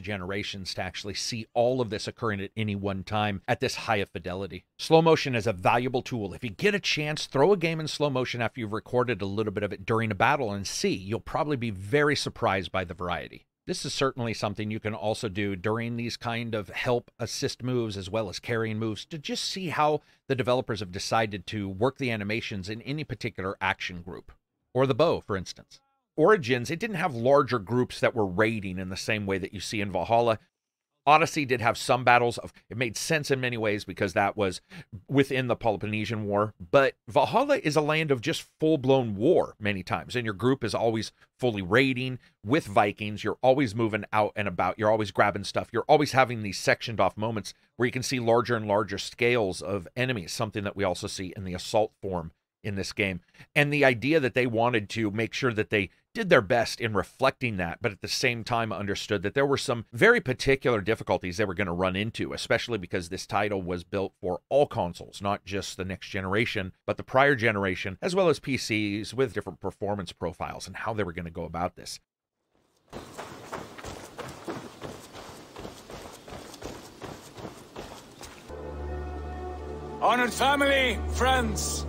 generations to actually see all of this occurring at any one time at this high of fidelity. Slow motion is a valuable tool. If you get a chance, throw a game in slow motion after you've recorded a little bit of it during a battle and see. You'll probably be very surprised by the variety. This is certainly something you can also do during these kind of help assist moves as well as carrying moves to just see how the developers have decided to work the animations in any particular action group. Or the bow, for instance. Origins, it didn't have larger groups that were raiding in the same way that you see in Valhalla. Odyssey did have some battles. It made sense in many ways because that was within the Peloponnesian War. But Valhalla is a land of just full-blown war many times. And your group is always fully raiding. With Vikings, you're always moving out and about. You're always grabbing stuff. You're always having these sectioned-off moments where you can see larger and larger scales of enemies, something that we also see in the assault form in this game. And the idea that they wanted to make sure that they did their best in reflecting that, but at the same time understood that there were some very particular difficulties they were going to run into, especially because this title was built for all consoles, not just the next generation, but the prior generation, as well as PCs with different performance profiles and how they were going to go about this. Honored family, friends,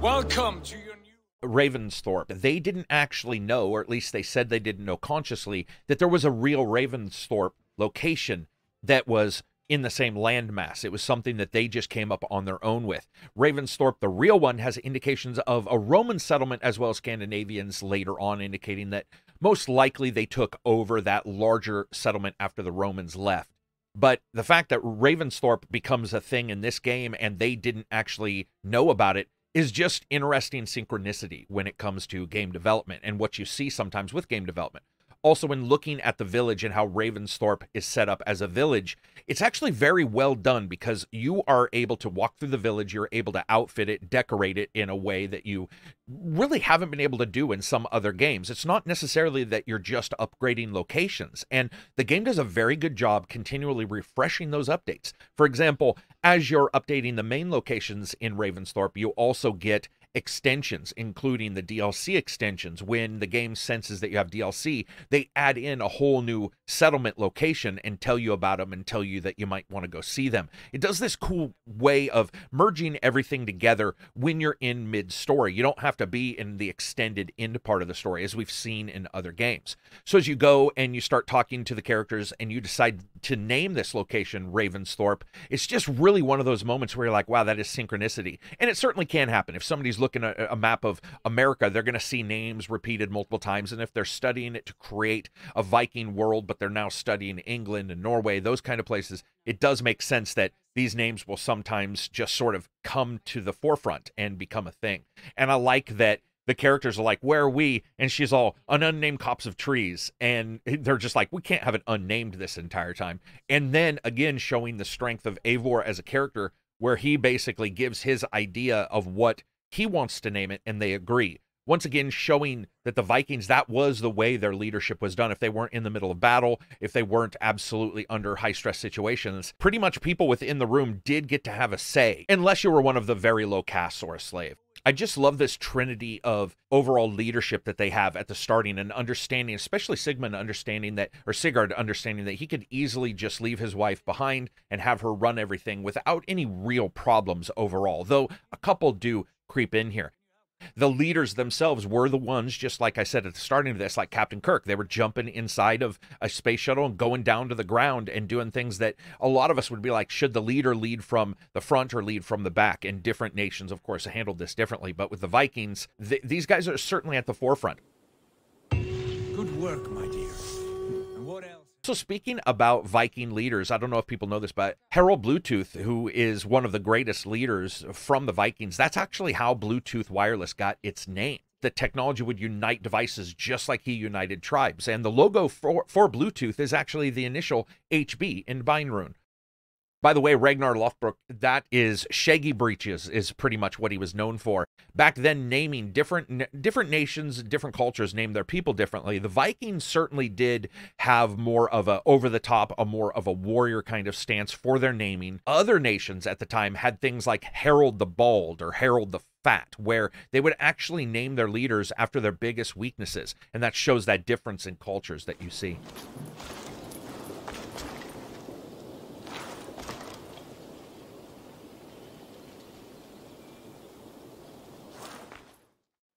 welcome to your new Ravensthorpe. They didn't actually know, or at least they said they didn't know consciously, that there was a real Ravensthorpe location that was in the same landmass. It was something that they just came up on their own with. Ravensthorpe, the real one, has indications of a Roman settlement as well as Scandinavians later on, indicating that most likely they took over that larger settlement after the Romans left. But the fact that Ravensthorpe becomes a thing in this game and they didn't actually know about it is just interesting synchronicity when it comes to game development and what you see sometimes with game development. Also, when looking at the village and how Ravensthorpe is set up as a village, it's actually very well done because you are able to walk through the village, you're able to outfit it, decorate it in a way that you really haven't been able to do in some other games. It's not necessarily that you're just upgrading locations, and the game does a very good job continually refreshing those updates. For example, as you're updating the main locations in Ravensthorpe, you also get extensions, including the DLC extensions. When the game senses that you have DLC, they add in a whole new settlement location and tell you about them and tell you that you might want to go see them. It does this cool way of merging everything together when you're in mid-story. You don't have to be in the extended end part of the story, as we've seen in other games. So as you go and you start talking to the characters and you decide to name this location Ravensthorpe, it's just really one of those moments where you're like, wow, that is synchronicity. And it certainly can happen. If somebody's looking at a map of America, they're going to see names repeated multiple times. And if they're studying it to create a Viking world, but they're now studying England and Norway, those kind of places, it does make sense that these names will sometimes just sort of come to the forefront and become a thing. And I like that the characters are like, where are we? And she's all, an unnamed copse of trees. And they're just like, we can't have it unnamed this entire time. And then, again, showing the strength of Eivor as a character, where he basically gives his idea of what he wants to name it, and they agree. Once again, showing that the Vikings, that was the way their leadership was done. If they weren't in the middle of battle, if they weren't absolutely under high-stress situations, pretty much people within the room did get to have a say, unless you were one of the very low caste or a slave. I just love this trinity of overall leadership that they have at the starting, and understanding, especially Sigmund understanding that, or Sigurd understanding that he could easily just leave his wife behind and have her run everything without any real problems overall, though a couple do creep in here. The leaders themselves were the ones, just like I said at the starting of this, like Captain Kirk. They were jumping inside of a space shuttle and going down to the ground and doing things that a lot of us would be like, should the leader lead from the front or lead from the back? And different nations, of course, handled this differently. But with the Vikings, these guys are certainly at the forefront. Good work, my dear. So speaking about Viking leaders, I don't know if people know this, but Harald Bluetooth, who is one of the greatest leaders from the Vikings, that's actually how Bluetooth wireless got its name. The technology would unite devices just like he united tribes. And the logo for Bluetooth is actually the initial HB in Beinrune. By the way, Ragnar Loughbrook, that is Shaggy Breeches, is pretty much what he was known for. Back then, naming different nations, different cultures named their people differently. The Vikings certainly did have more of a over-the-top, a more of a warrior kind of stance for their naming. Other nations at the time had things like Harald the Bald or Harald the Fat, where they would actually name their leaders after their biggest weaknesses. And that shows that difference in cultures that you see.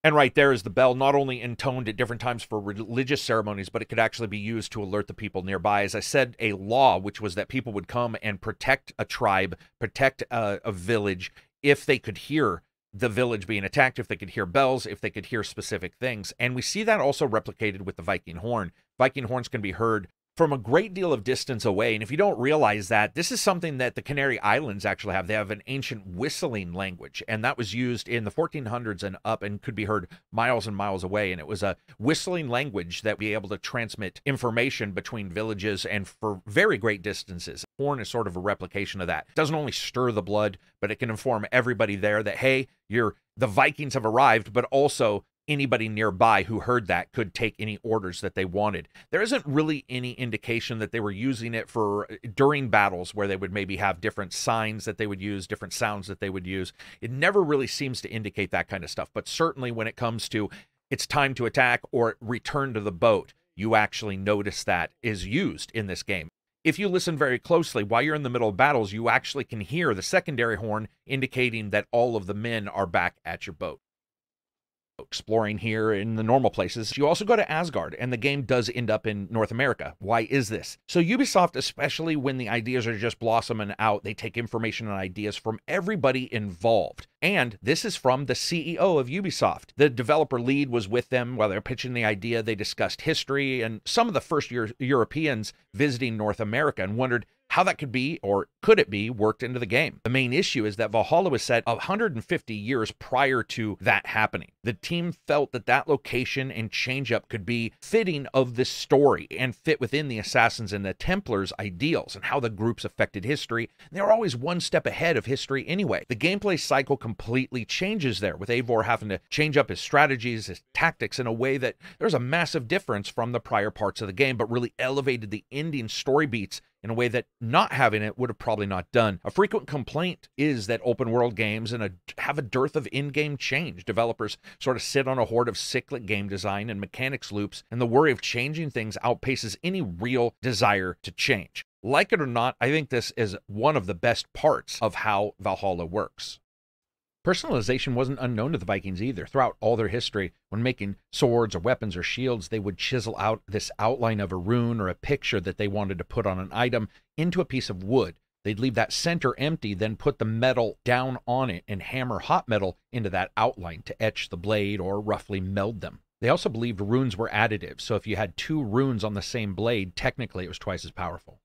And right there is the bell, not only intoned at different times for religious ceremonies, but it could actually be used to alert the people nearby. As I said, a law, which was that people would come and protect a tribe, protect a village, if they could hear the village being attacked, if they could hear bells, if they could hear specific things. And we see that also replicated with the Viking horn. Viking horns can be heard from a great deal of distance away. And if you don't realize that, this is something that the Canary Islands actually have. They have an ancient whistling language, and that was used in the 1400s and up and could be heard miles and miles away. And it was a whistling language that we were able to transmit information between villages and for very great distances. Horn is sort of a replication of that. It doesn't only stir the blood, but it can inform everybody there that, hey, the Vikings have arrived, but also anybody nearby who heard that could take any orders that they wanted. There isn't really any indication that they were using it for during battles, where they would maybe have different signs that they would use, different sounds that they would use. It never really seems to indicate that kind of stuff. But certainly when it comes to it's time to attack or return to the boat, you actually notice that is used in this game. If you listen very closely, while you're in the middle of battles, you actually can hear the secondary horn indicating that all of the men are back at your boat. Exploring here in the normal places, you also go to Asgard, and the game does end up in North America. Why is this? So Ubisoft, especially when the ideas are just blossoming out, they take information and ideas from everybody involved. And this is from the CEO of Ubisoft. The developer lead was with them while they were pitching the idea. They discussed history and some of the first Europeans visiting North America and wondered, how that could be, or could it be, worked into the game. The main issue is that Valhalla was set 150 years prior to that happening. The team felt that that location and change-up could be fitting of this story and fit within the Assassins and the Templars' ideals and how the groups affected history. They were always one step ahead of history anyway. The gameplay cycle completely changes there, with Eivor having to change up his strategies, his tactics in a way that there's a massive difference from the prior parts of the game, but really elevated the ending story beats in a way that not having it would have probably not done. A frequent complaint is that open world games and have a dearth of in-game change. Developers sort of sit on a hoard of cyclic game design and mechanics loops, and the worry of changing things outpaces any real desire to change. Like it or not, I think this is one of the best parts of how Valhalla works. Personalization wasn't unknown to the Vikings either. Throughout all their history, when making swords or weapons or shields, they would chisel out this outline of a rune or a picture that they wanted to put on an item into a piece of wood. They'd leave that center empty, then put the metal down on it and hammer hot metal into that outline to etch the blade or roughly meld them. They also believed runes were additive, so if you had two runes on the same blade, technically it was twice as powerful.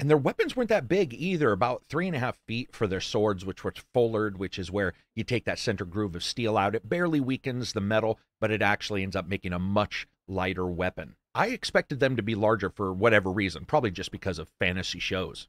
And their weapons weren't that big either, about 3.5 feet for their swords, which were follered, which is where you take that center groove of steel out. It barely weakens the metal, but it actually ends up making a much lighter weapon. I expected them to be larger for whatever reason, probably just because of fantasy shows.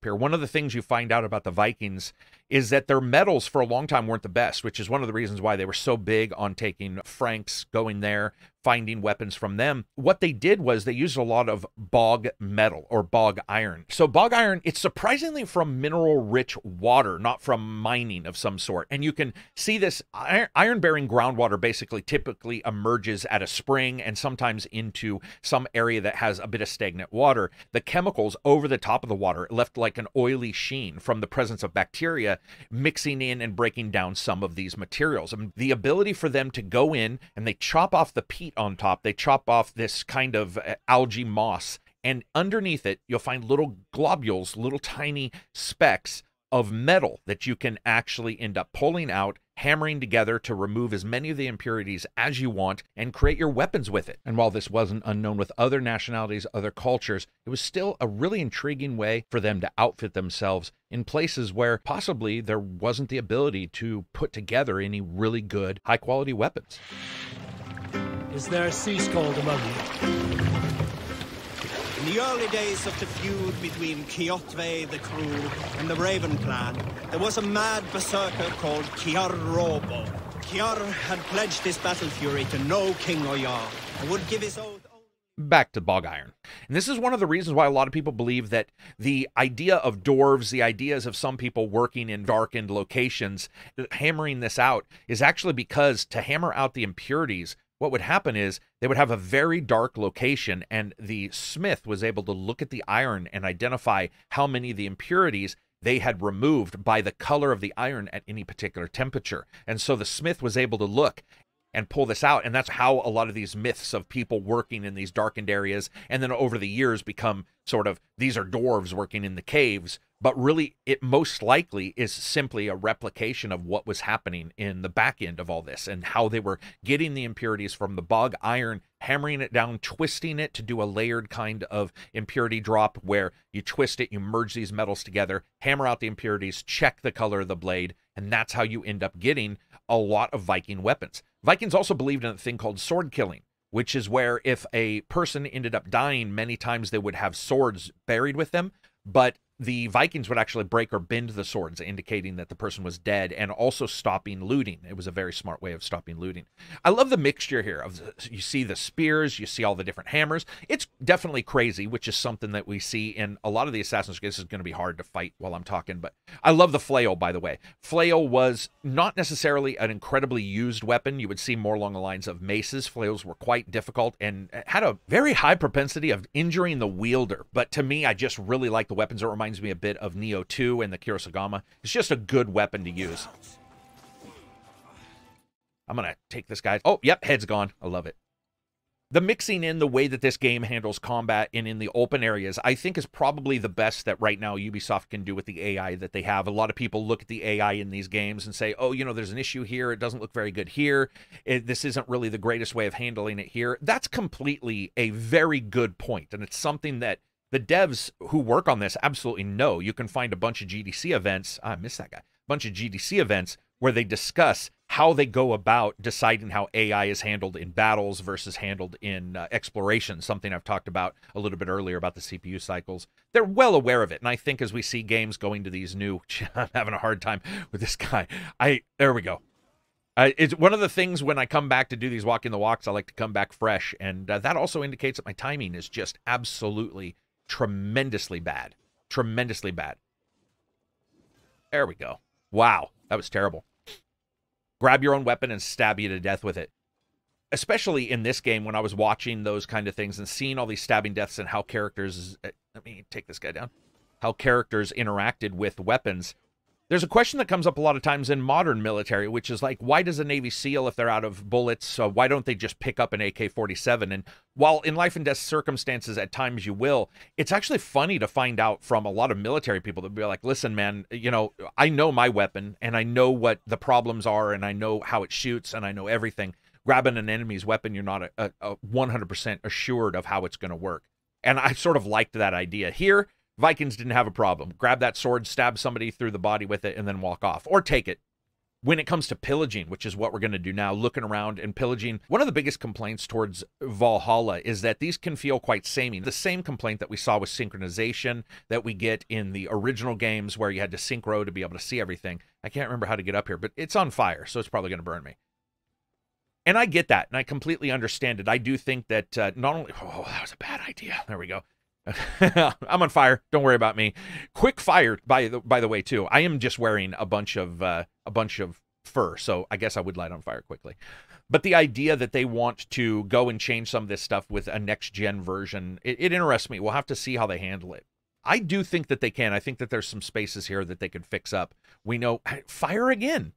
Here, one of the things you find out about the Vikings is that their metals for a long time weren't the best, which is one of the reasons why they were so big on taking Franks, going there, finding weapons from them. What they did was they used a lot of bog metal or bog iron. So bog iron, it's surprisingly from mineral-rich water, not from mining of some sort. And you can see this iron-bearing groundwater basically typically emerges at a spring and sometimes into some area that has a bit of stagnant water. The chemicals over the top of the water left like an oily sheen from the presence of bacteria mixing in and breaking down some of these materials. And the ability for them to go in and they chop off the peat on top, they chop off this kind of algae moss, and underneath it you'll find little globules, little tiny specks of metal that you can actually end up pulling out, hammering together to remove as many of the impurities as you want and create your weapons with it. And while this wasn't unknown with other nationalities, other cultures, it was still a really intriguing way for them to outfit themselves in places where possibly there wasn't the ability to put together any really good, high-quality weapons. Is there a sea scold among you? In the early days of the feud between Kjotve the Cruel and the Raven clan, there was a mad berserker called Kjarr. Kjarr had pledged his battle fury to no king or jarl, and would give his oath. Back to bog iron. And this is one of the reasons why a lot of people believe that the idea of dwarves, the ideas of some people working in darkened locations, hammering this out, is actually because to hammer out the impurities, what would happen is they would have a very dark location, and the smith was able to look at the iron and identify how many of the impurities they had removed by the color of the iron at any particular temperature. And so the smith was able to look and pull this out, and that's how a lot of these myths of people working in these darkened areas, and then over the years become sort of, these are dwarves working in the caves, but really it most likely is simply a replication of what was happening in the back end of all this, and how they were getting the impurities from the bog iron, hammering it down, twisting it to do a layered kind of impurity drop where you twist it, you merge these metals together, hammer out the impurities, check the color of the blade, and that's how you end up getting a lot of Viking weapons. Vikings also believed in a thing called sword killing, which is where if a person ended up dying, many times they would have swords buried with them, but the Vikings would actually break or bend the swords, indicating that the person was dead, and also stopping looting. It was a very smart way of stopping looting. I love the mixture here. You see the spears, you see all the different hammers. It's definitely crazy, which is something that we see in a lot of the Assassin's Creed. This is going to be hard to fight while I'm talking, but I love the flail, by the way. Flail was not necessarily an incredibly used weapon. You would see more along the lines of maces. Flails were quite difficult and had a very high propensity of injuring the wielder, but to me, I just really like the weapons. It reminds me a bit of Neo 2 and the Kurosagama. It's just a good weapon to use. I'm going to take this guy. Oh, yep, head's gone. I love it. The mixing in the way that this game handles combat and in the open areas, I think is probably the best that right now Ubisoft can do with the AI that they have. A lot of people look at the AI in these games and say, oh, you know, there's an issue here. It doesn't look very good here. This isn't really the greatest way of handling it here. That's completely a very good point, and it's something that The devs who work on this absolutely know. You can find a bunch of GDC events. I miss that guy. A bunch of GDC events where they discuss how they go about deciding how AI is handled in battles versus handled in exploration, something I've talked about a little bit earlier about the CPU cycles. They're well aware of it, and I think as we see games going to these new... I'm having a hard time with this guy. There we go. It's one of the things when I come back to do these Walking the Walks, I like to come back fresh, and that also indicates that my timing is just absolutely tremendously bad. Tremendously bad. There we go. Wow, that was terrible. Grab your own weapon and stab you to death with it. Especially in this game, when I was watching those kind of things and seeing all these stabbing deaths and how characters... Let me take this guy down. How characters interacted with weapons. There's a question that comes up a lot of times in modern military, which is like, why does a Navy SEAL, if they're out of bullets, why don't they just pick up an AK-47? And while in life and death circumstances, at times you will, it's actually funny to find out from a lot of military people that be like, listen, man, you know, I know my weapon, and I know what the problems are, and I know how it shoots, and I know everything. Grabbing an enemy's weapon, you're not 100% assured of how it's going to work. And I sort of liked that idea here. Vikings didn't have a problem. Grab that sword, stab somebody through the body with it, and then walk off. Or take it. When it comes to pillaging, which is what we're going to do now, looking around and pillaging, one of the biggest complaints towards Valhalla is that these can feel quite samey. The same complaint that we saw with synchronization that we get in the original games where you had to synchro to be able to see everything. I can't remember how to get up here, but it's on fire, so it's probably going to burn me. And I get that, and I completely understand it. I do think that not only... Oh, that was a bad idea. There we go. I'm on fire. Don't worry about me. Quick fire, by the way, too. I am just wearing a bunch of fur, so I guess I would light on fire quickly. But the idea that they want to go and change some of this stuff with a next-gen version, it interests me. We'll have to see how they handle it. I do think that they can. I think that there's some spaces here that they could fix up. We know... Fire again!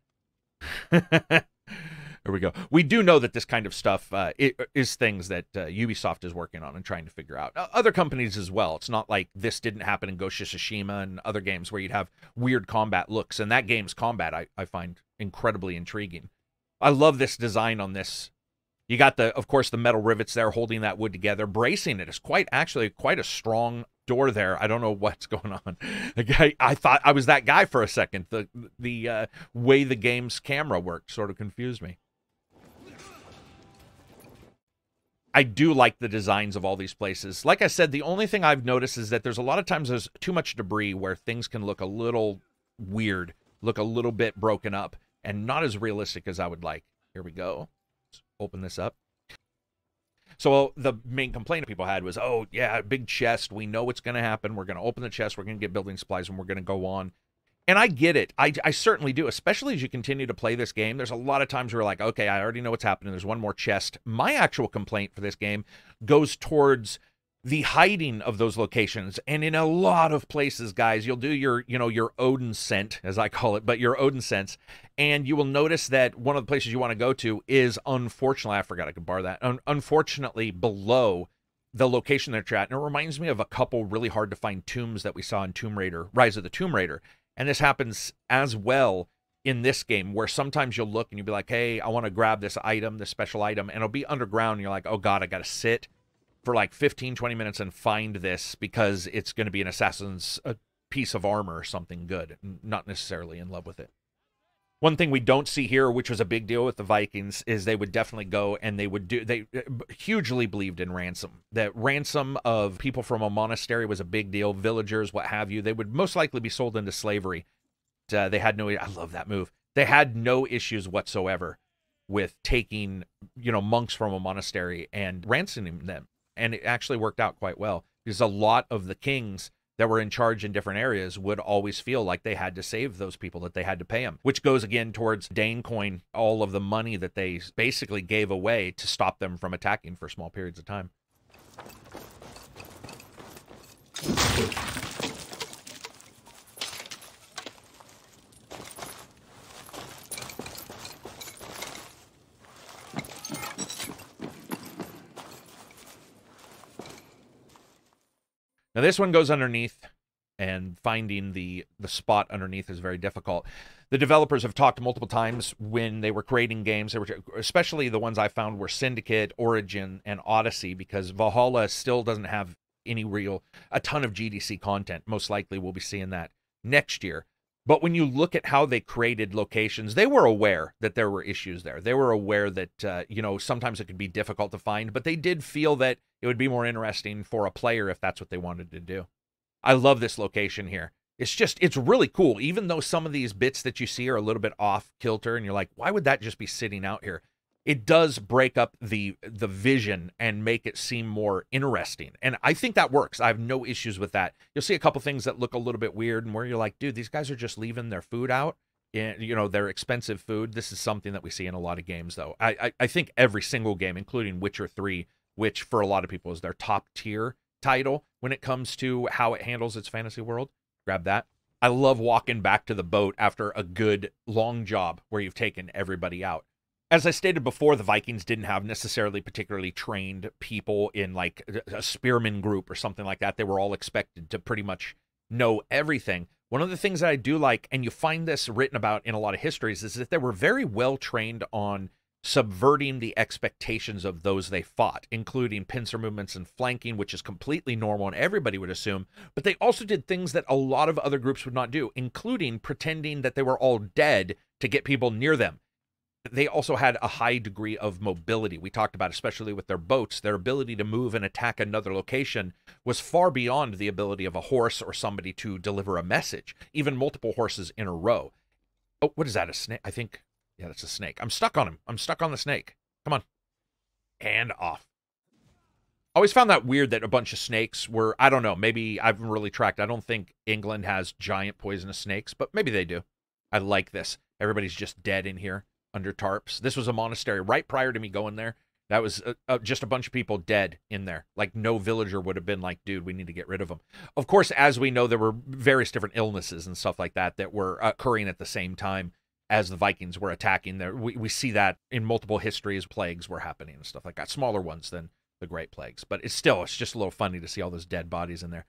There we go. We do know that this kind of stuff is things that Ubisoft is working on and trying to figure out. Other companies as well. It's not like this didn't happen in Ghost of Tsushima and other games where you'd have weird combat looks. And that game's combat I find incredibly intriguing. I love this design on this. You got, of course, the metal rivets there holding that wood together. Bracing it is quite a strong door there. I don't know what's going on. I thought I was that guy for a second. The way the game's camera worked sort of confused me. I do like the designs of all these places. Like I said, the only thing I've noticed is that there's a lot of times there's too much debris where things can look a little weird, look a little bit broken up, and not as realistic as I would like. Here we go. Let's open this up. So the main complaint people had was, oh, yeah, big chest. We know what's going to happen. We're going to open the chest. We're going to get building supplies, and we're going to go on. And I get it. I certainly do, especially as you continue to play this game. There's a lot of times where you're like, okay, I already know what's happening. There's one more chest. My actual complaint for this game goes towards the hiding of those locations. And in a lot of places, guys, you'll do your, you know, your Odin scent, as I call it, but your Odin sense. And you will notice that one of the places you want to go to is, unfortunately, I forgot I could bar that, unfortunately below the location they're at. And it reminds me of a couple really hard-to-find tombs that we saw in Tomb Raider, Rise of the Tomb Raider. And this happens as well in this game, where sometimes you'll look and you'll be like, hey, I want to grab this item, this special item, and it'll be underground, and you're like, oh, God, I got to sit for like 15, 20 minutes and find this because it's going to be an assassin's piece of armor or something good, not necessarily in love with it. One thing we don't see here, which was a big deal with the Vikings, is they would definitely go and they hugely believed in ransom. That ransom of people from a monastery was a big deal, villagers, what have you. They would most likely be sold into slavery. They had no, I love that move. They had no issues whatsoever with taking, you know, monks from a monastery and ransoming them. And it actually worked out quite well because a lot of the kings that were in charge in different areas would always feel like they had to save those people, that they had to pay them, which goes again towards Danecoin, all of the money that they basically gave away to stop them from attacking for small periods of time. Now, this one goes underneath, and finding the spot underneath is very difficult. The developers have talked multiple times when they were creating games, especially the ones I found were Syndicate, Origin, and Odyssey, because Valhalla still doesn't have a ton of GDC content. Most likely we'll be seeing that next year. But when you look at how they created locations, they were aware that there were issues there. They were aware that, you know, sometimes it could be difficult to find, but they did feel that it would be more interesting for a player if that's what they wanted to do. I love this location here. It's just, it's really cool. Even though some of these bits that you see are a little bit off kilter and you're like, why would that just be sitting out here? It does break up the vision and make it seem more interesting. And I think that works. I have no issues with that. You'll see a couple things that look a little bit weird and where you're like, dude, these guys are just leaving their food out. And, you know, their expensive food. This is something that we see in a lot of games, though. I think every single game, including Witcher 3, which for a lot of people is their top tier title when it comes to how it handles its fantasy world. Grab that. I love walking back to the boat after a good long job where you've taken everybody out. As I stated before, the Vikings didn't have necessarily particularly trained people in like a spearman group or something like that. They were all expected to pretty much know everything. One of the things that I do like, and you find this written about in a lot of histories, is that they were very well trained on subverting the expectations of those they fought, including pincer movements and flanking, which is completely normal and everybody would assume. But they also did things that a lot of other groups would not do, including pretending that they were all dead to get people near them. They also had a high degree of mobility. We talked about, especially with their boats, their ability to move and attack another location was far beyond the ability of a horse or somebody to deliver a message, even multiple horses in a row. Oh, what is that? A snake? I think, yeah, that's a snake. I'm stuck on him. I'm stuck on the snake. Come on. And off. I always found that weird that a bunch of snakes were, I don't know, maybe I've really tracked. I don't think England has giant poisonous snakes, but maybe they do. I like this. Everybody's just dead in here. Under tarps. This was a monastery right prior to me going there. That was just a bunch of people dead in there. Like no villager would have been like, dude, we need to get rid of them. Of course, as we know, there were various different illnesses and stuff like that that were occurring at the same time as the Vikings were attacking there. We see that in multiple histories. Plagues were happening and stuff like that. Smaller ones than the Great Plagues. But it's still, it's just a little funny to see all those dead bodies in there.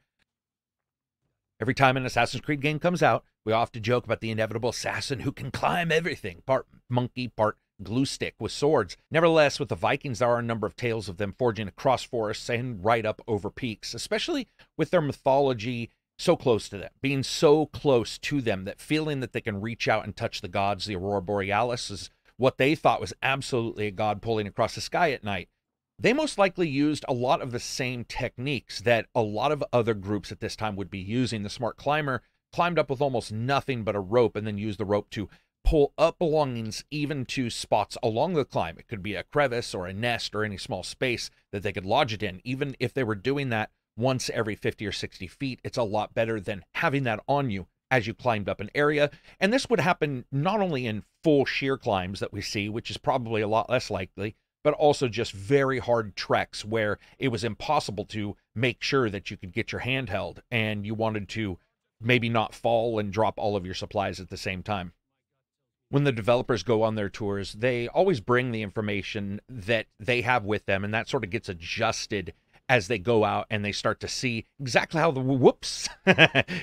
Every time an Assassin's Creed game comes out, we often joke about the inevitable assassin who can climb everything, part monkey, part glue stick with swords. Nevertheless, with the Vikings, there are a number of tales of them forging across forests and right up over peaks, especially with their mythology so close to them, being so close to them that feeling that they can reach out and touch the gods. The Aurora Borealis is what they thought was absolutely a god pulling across the sky at night. They most likely used a lot of the same techniques that a lot of other groups at this time would be using. The smart climber climbed up with almost nothing but a rope and then used the rope to pull up belongings even to spots along the climb. It could be a crevice or a nest or any small space that they could lodge it in. Even if they were doing that once every 50 or 60 feet, it's a lot better than having that on you as you climbed up an area. And this would happen not only in full sheer climbs that we see, which is probably a lot less likely, but also just very hard treks where it was impossible to make sure that you could get your hand held and you wanted to maybe not fall and drop all of your supplies at the same time. When the developers go on their tours, they always bring the information that they have with them, and that sort of gets adjusted as they go out and they start to see exactly how the, whoops,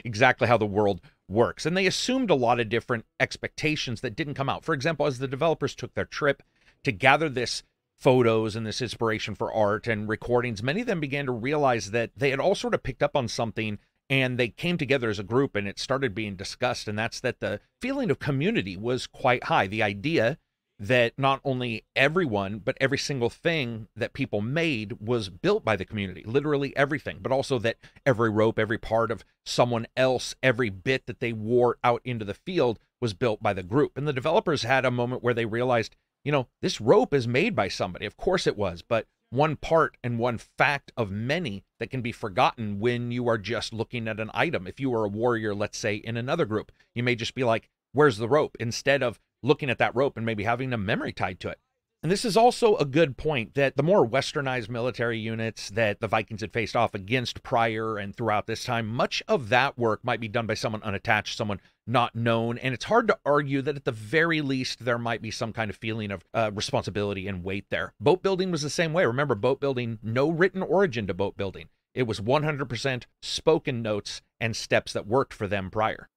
exactly how the world works. And they assumed a lot of different expectations that didn't come out. For example, as the developers took their trip to gather this photos and this inspiration for art and recordings, many of them began to realize that they had all sort of picked up on something and they came together as a group and it started being discussed. And that's that the feeling of community was quite high. The idea that not only everyone, but every single thing that people made was built by the community, literally everything, but also that every rope, every part of someone else, every bit that they wore out into the field was built by the group. And the developers had a moment where they realized, you know, this rope is made by somebody. Of course it was, but one part and one fact of many that can be forgotten when you are just looking at an item. If you were a warrior, let's say, in another group, you may just be like, where's the rope? Instead of looking at that rope and maybe having a memory tied to it. And this is also a good point that the more westernized military units that the Vikings had faced off against prior and throughout this time, much of that work might be done by someone unattached, someone not known. And it's hard to argue that at the very least, there might be some kind of feeling of responsibility and weight there. Boat building was the same way. Remember, boat building, no written origin to boat building. It was 100% spoken notes and steps that worked for them prior.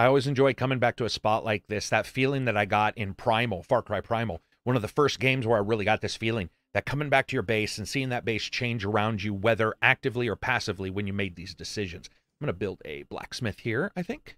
I always enjoy coming back to a spot like this, that feeling that I got in Primal, Far Cry Primal, one of the first games where I really got this feeling, that coming back to your base and seeing that base change around you, whether actively or passively, when you made these decisions. I'm going to build a blacksmith here, I think.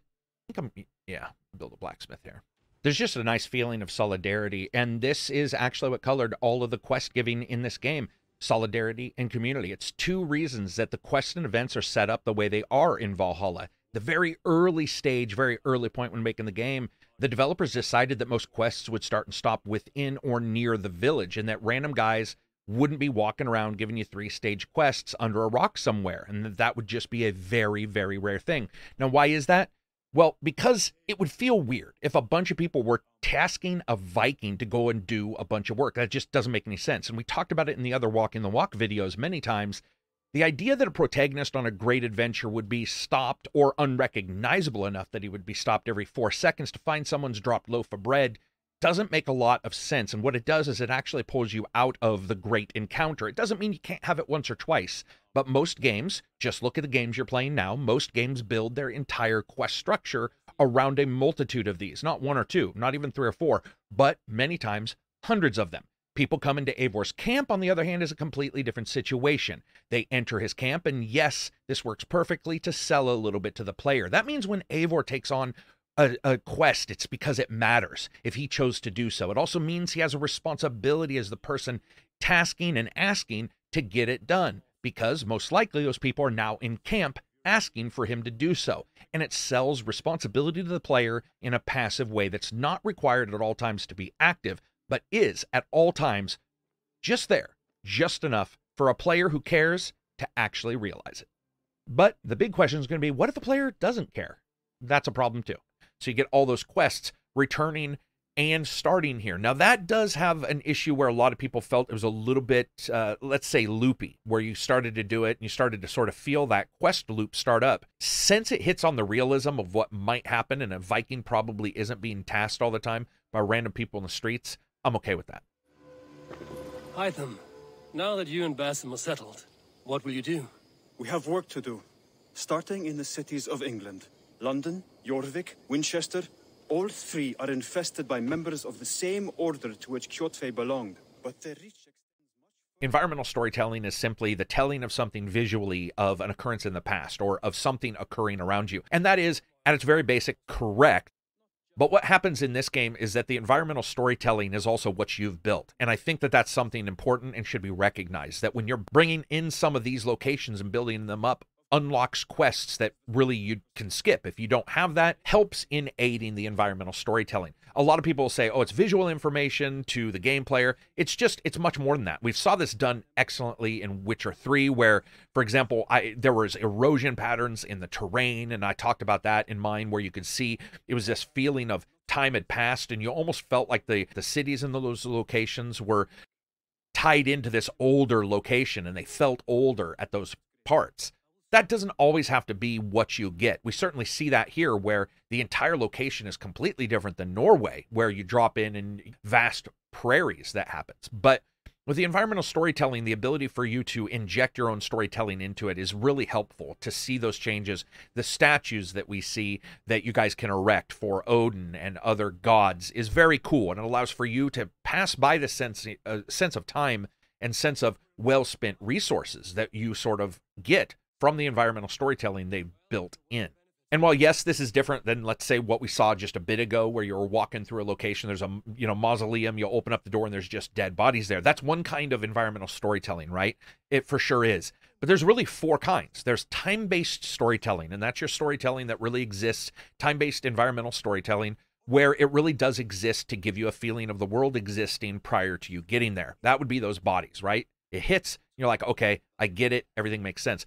Yeah, build a blacksmith here. There's just a nice feeling of solidarity, and this is actually what colored all of the quest giving in this game. Solidarity and community. It's two reasons that the quests and events are set up the way they are in Valhalla. The very early stage, very early point when making the game, the developers decided that most quests would start and stop within or near the village, and that random guys wouldn't be walking around giving you three-stage quests under a rock somewhere, and that would just be a very, very rare thing. Now, why is that? Well, because it would feel weird if a bunch of people were tasking a Viking to go and do a bunch of work. That just doesn't make any sense. And we talked about it in the other Walking the Walk videos many times. The idea that a protagonist on a great adventure would be stopped or unrecognizable enough that he would be stopped every 4 seconds to find someone's dropped loaf of bread doesn't make a lot of sense. And what it does is it actually pulls you out of the great encounter. It doesn't mean you can't have it once or twice, but most games, just look at the games you're playing now, most games build their entire quest structure around a multitude of these, not one or two, not even three or four, but many times hundreds of them. People come into Eivor's camp, on the other hand, is a completely different situation. They enter his camp, and yes, this works perfectly to sell a little bit to the player. That means when Eivor takes on a quest, it's because it matters if he chose to do so. It also means he has a responsibility as the person tasking and asking to get it done, because most likely those people are now in camp asking for him to do so. And it sells responsibility to the player in a passive way that's not required at all times to be active, but is at all times just there, just enough for a player who cares to actually realize it. But the big question is going to be, what if a player doesn't care? That's a problem too. So you get all those quests returning and starting here. Now, that does have an issue where a lot of people felt it was a little bit, let's say, loopy, where you started to do it and you started to sort of feel that quest loop start up. Since it hits on the realism of what might happen, and a Viking probably isn't being tasked all the time by random people in the streets, I'm okay with that. Hytham, now that you and Basim are settled, what will you do? We have work to do, starting in the cities of England. London, Jorvik, Winchester, all three are infested by members of the same order to which Kjotve belonged, but their reach extends much. Environmental storytelling is simply the telling of something visually of an occurrence in the past or of something occurring around you. And that is, at its very basic, correct. But what happens in this game is that the environmental storytelling is also what you've built. And I think that that's something important and should be recognized, that when you're bringing in some of these locations and building them up, unlocks quests that really you can skip. If you don't have that, helps in aiding the environmental storytelling. A lot of people say, oh, it's visual information to the game player. It's just, it's much more than that. We saw this done excellently in Witcher 3, where, for example, there was erosion patterns in the terrain, and I talked about that in mine, where you could see it was this feeling of time had passed, and you almost felt like the cities in those locations were tied into this older location, and they felt older at those parts. That doesn't always have to be what you get. We certainly see that here, where the entire location is completely different than Norway, where you drop in and vast prairies that happens. But with the environmental storytelling, the ability for you to inject your own storytelling into it is really helpful to see those changes. The statues that we see that you guys can erect for Odin and other gods is very cool, and it allows for you to pass by the sense of time and sense of well-spent resources that you sort of get from the environmental storytelling they built in. And while, yes, this is different than, let's say, what we saw just a bit ago, where you were walking through a location, there's a mausoleum, you open up the door and there's just dead bodies there. That's one kind of environmental storytelling, right? It for sure is. But there's really four kinds. There's time-based storytelling, and that's your storytelling that really exists, time-based environmental storytelling, where it really does exist to give you a feeling of the world existing prior to you getting there. That would be those bodies, right? It hits, you're like, okay, I get it, everything makes sense.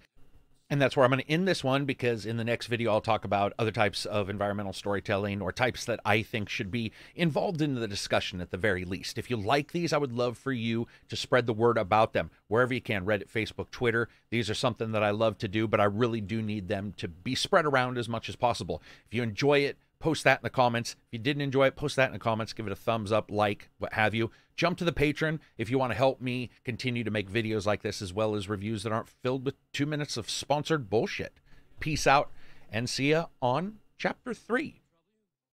And that's where I'm going to end this one, because in the next video, I'll talk about other types of environmental storytelling, or types that I think should be involved in the discussion at the very least. If you like these, I would love for you to spread the word about them wherever you can, Reddit, Facebook, Twitter. These are something that I love to do, but I really do need them to be spread around as much as possible. If you enjoy it, post that in the comments. If you didn't enjoy it, post that in the comments. Give it a thumbs up, like, what have you. Jump to the Patreon if you want to help me continue to make videos like this, as well as reviews that aren't filled with 2 minutes of sponsored bullshit. Peace out, and see ya on Chapter 3.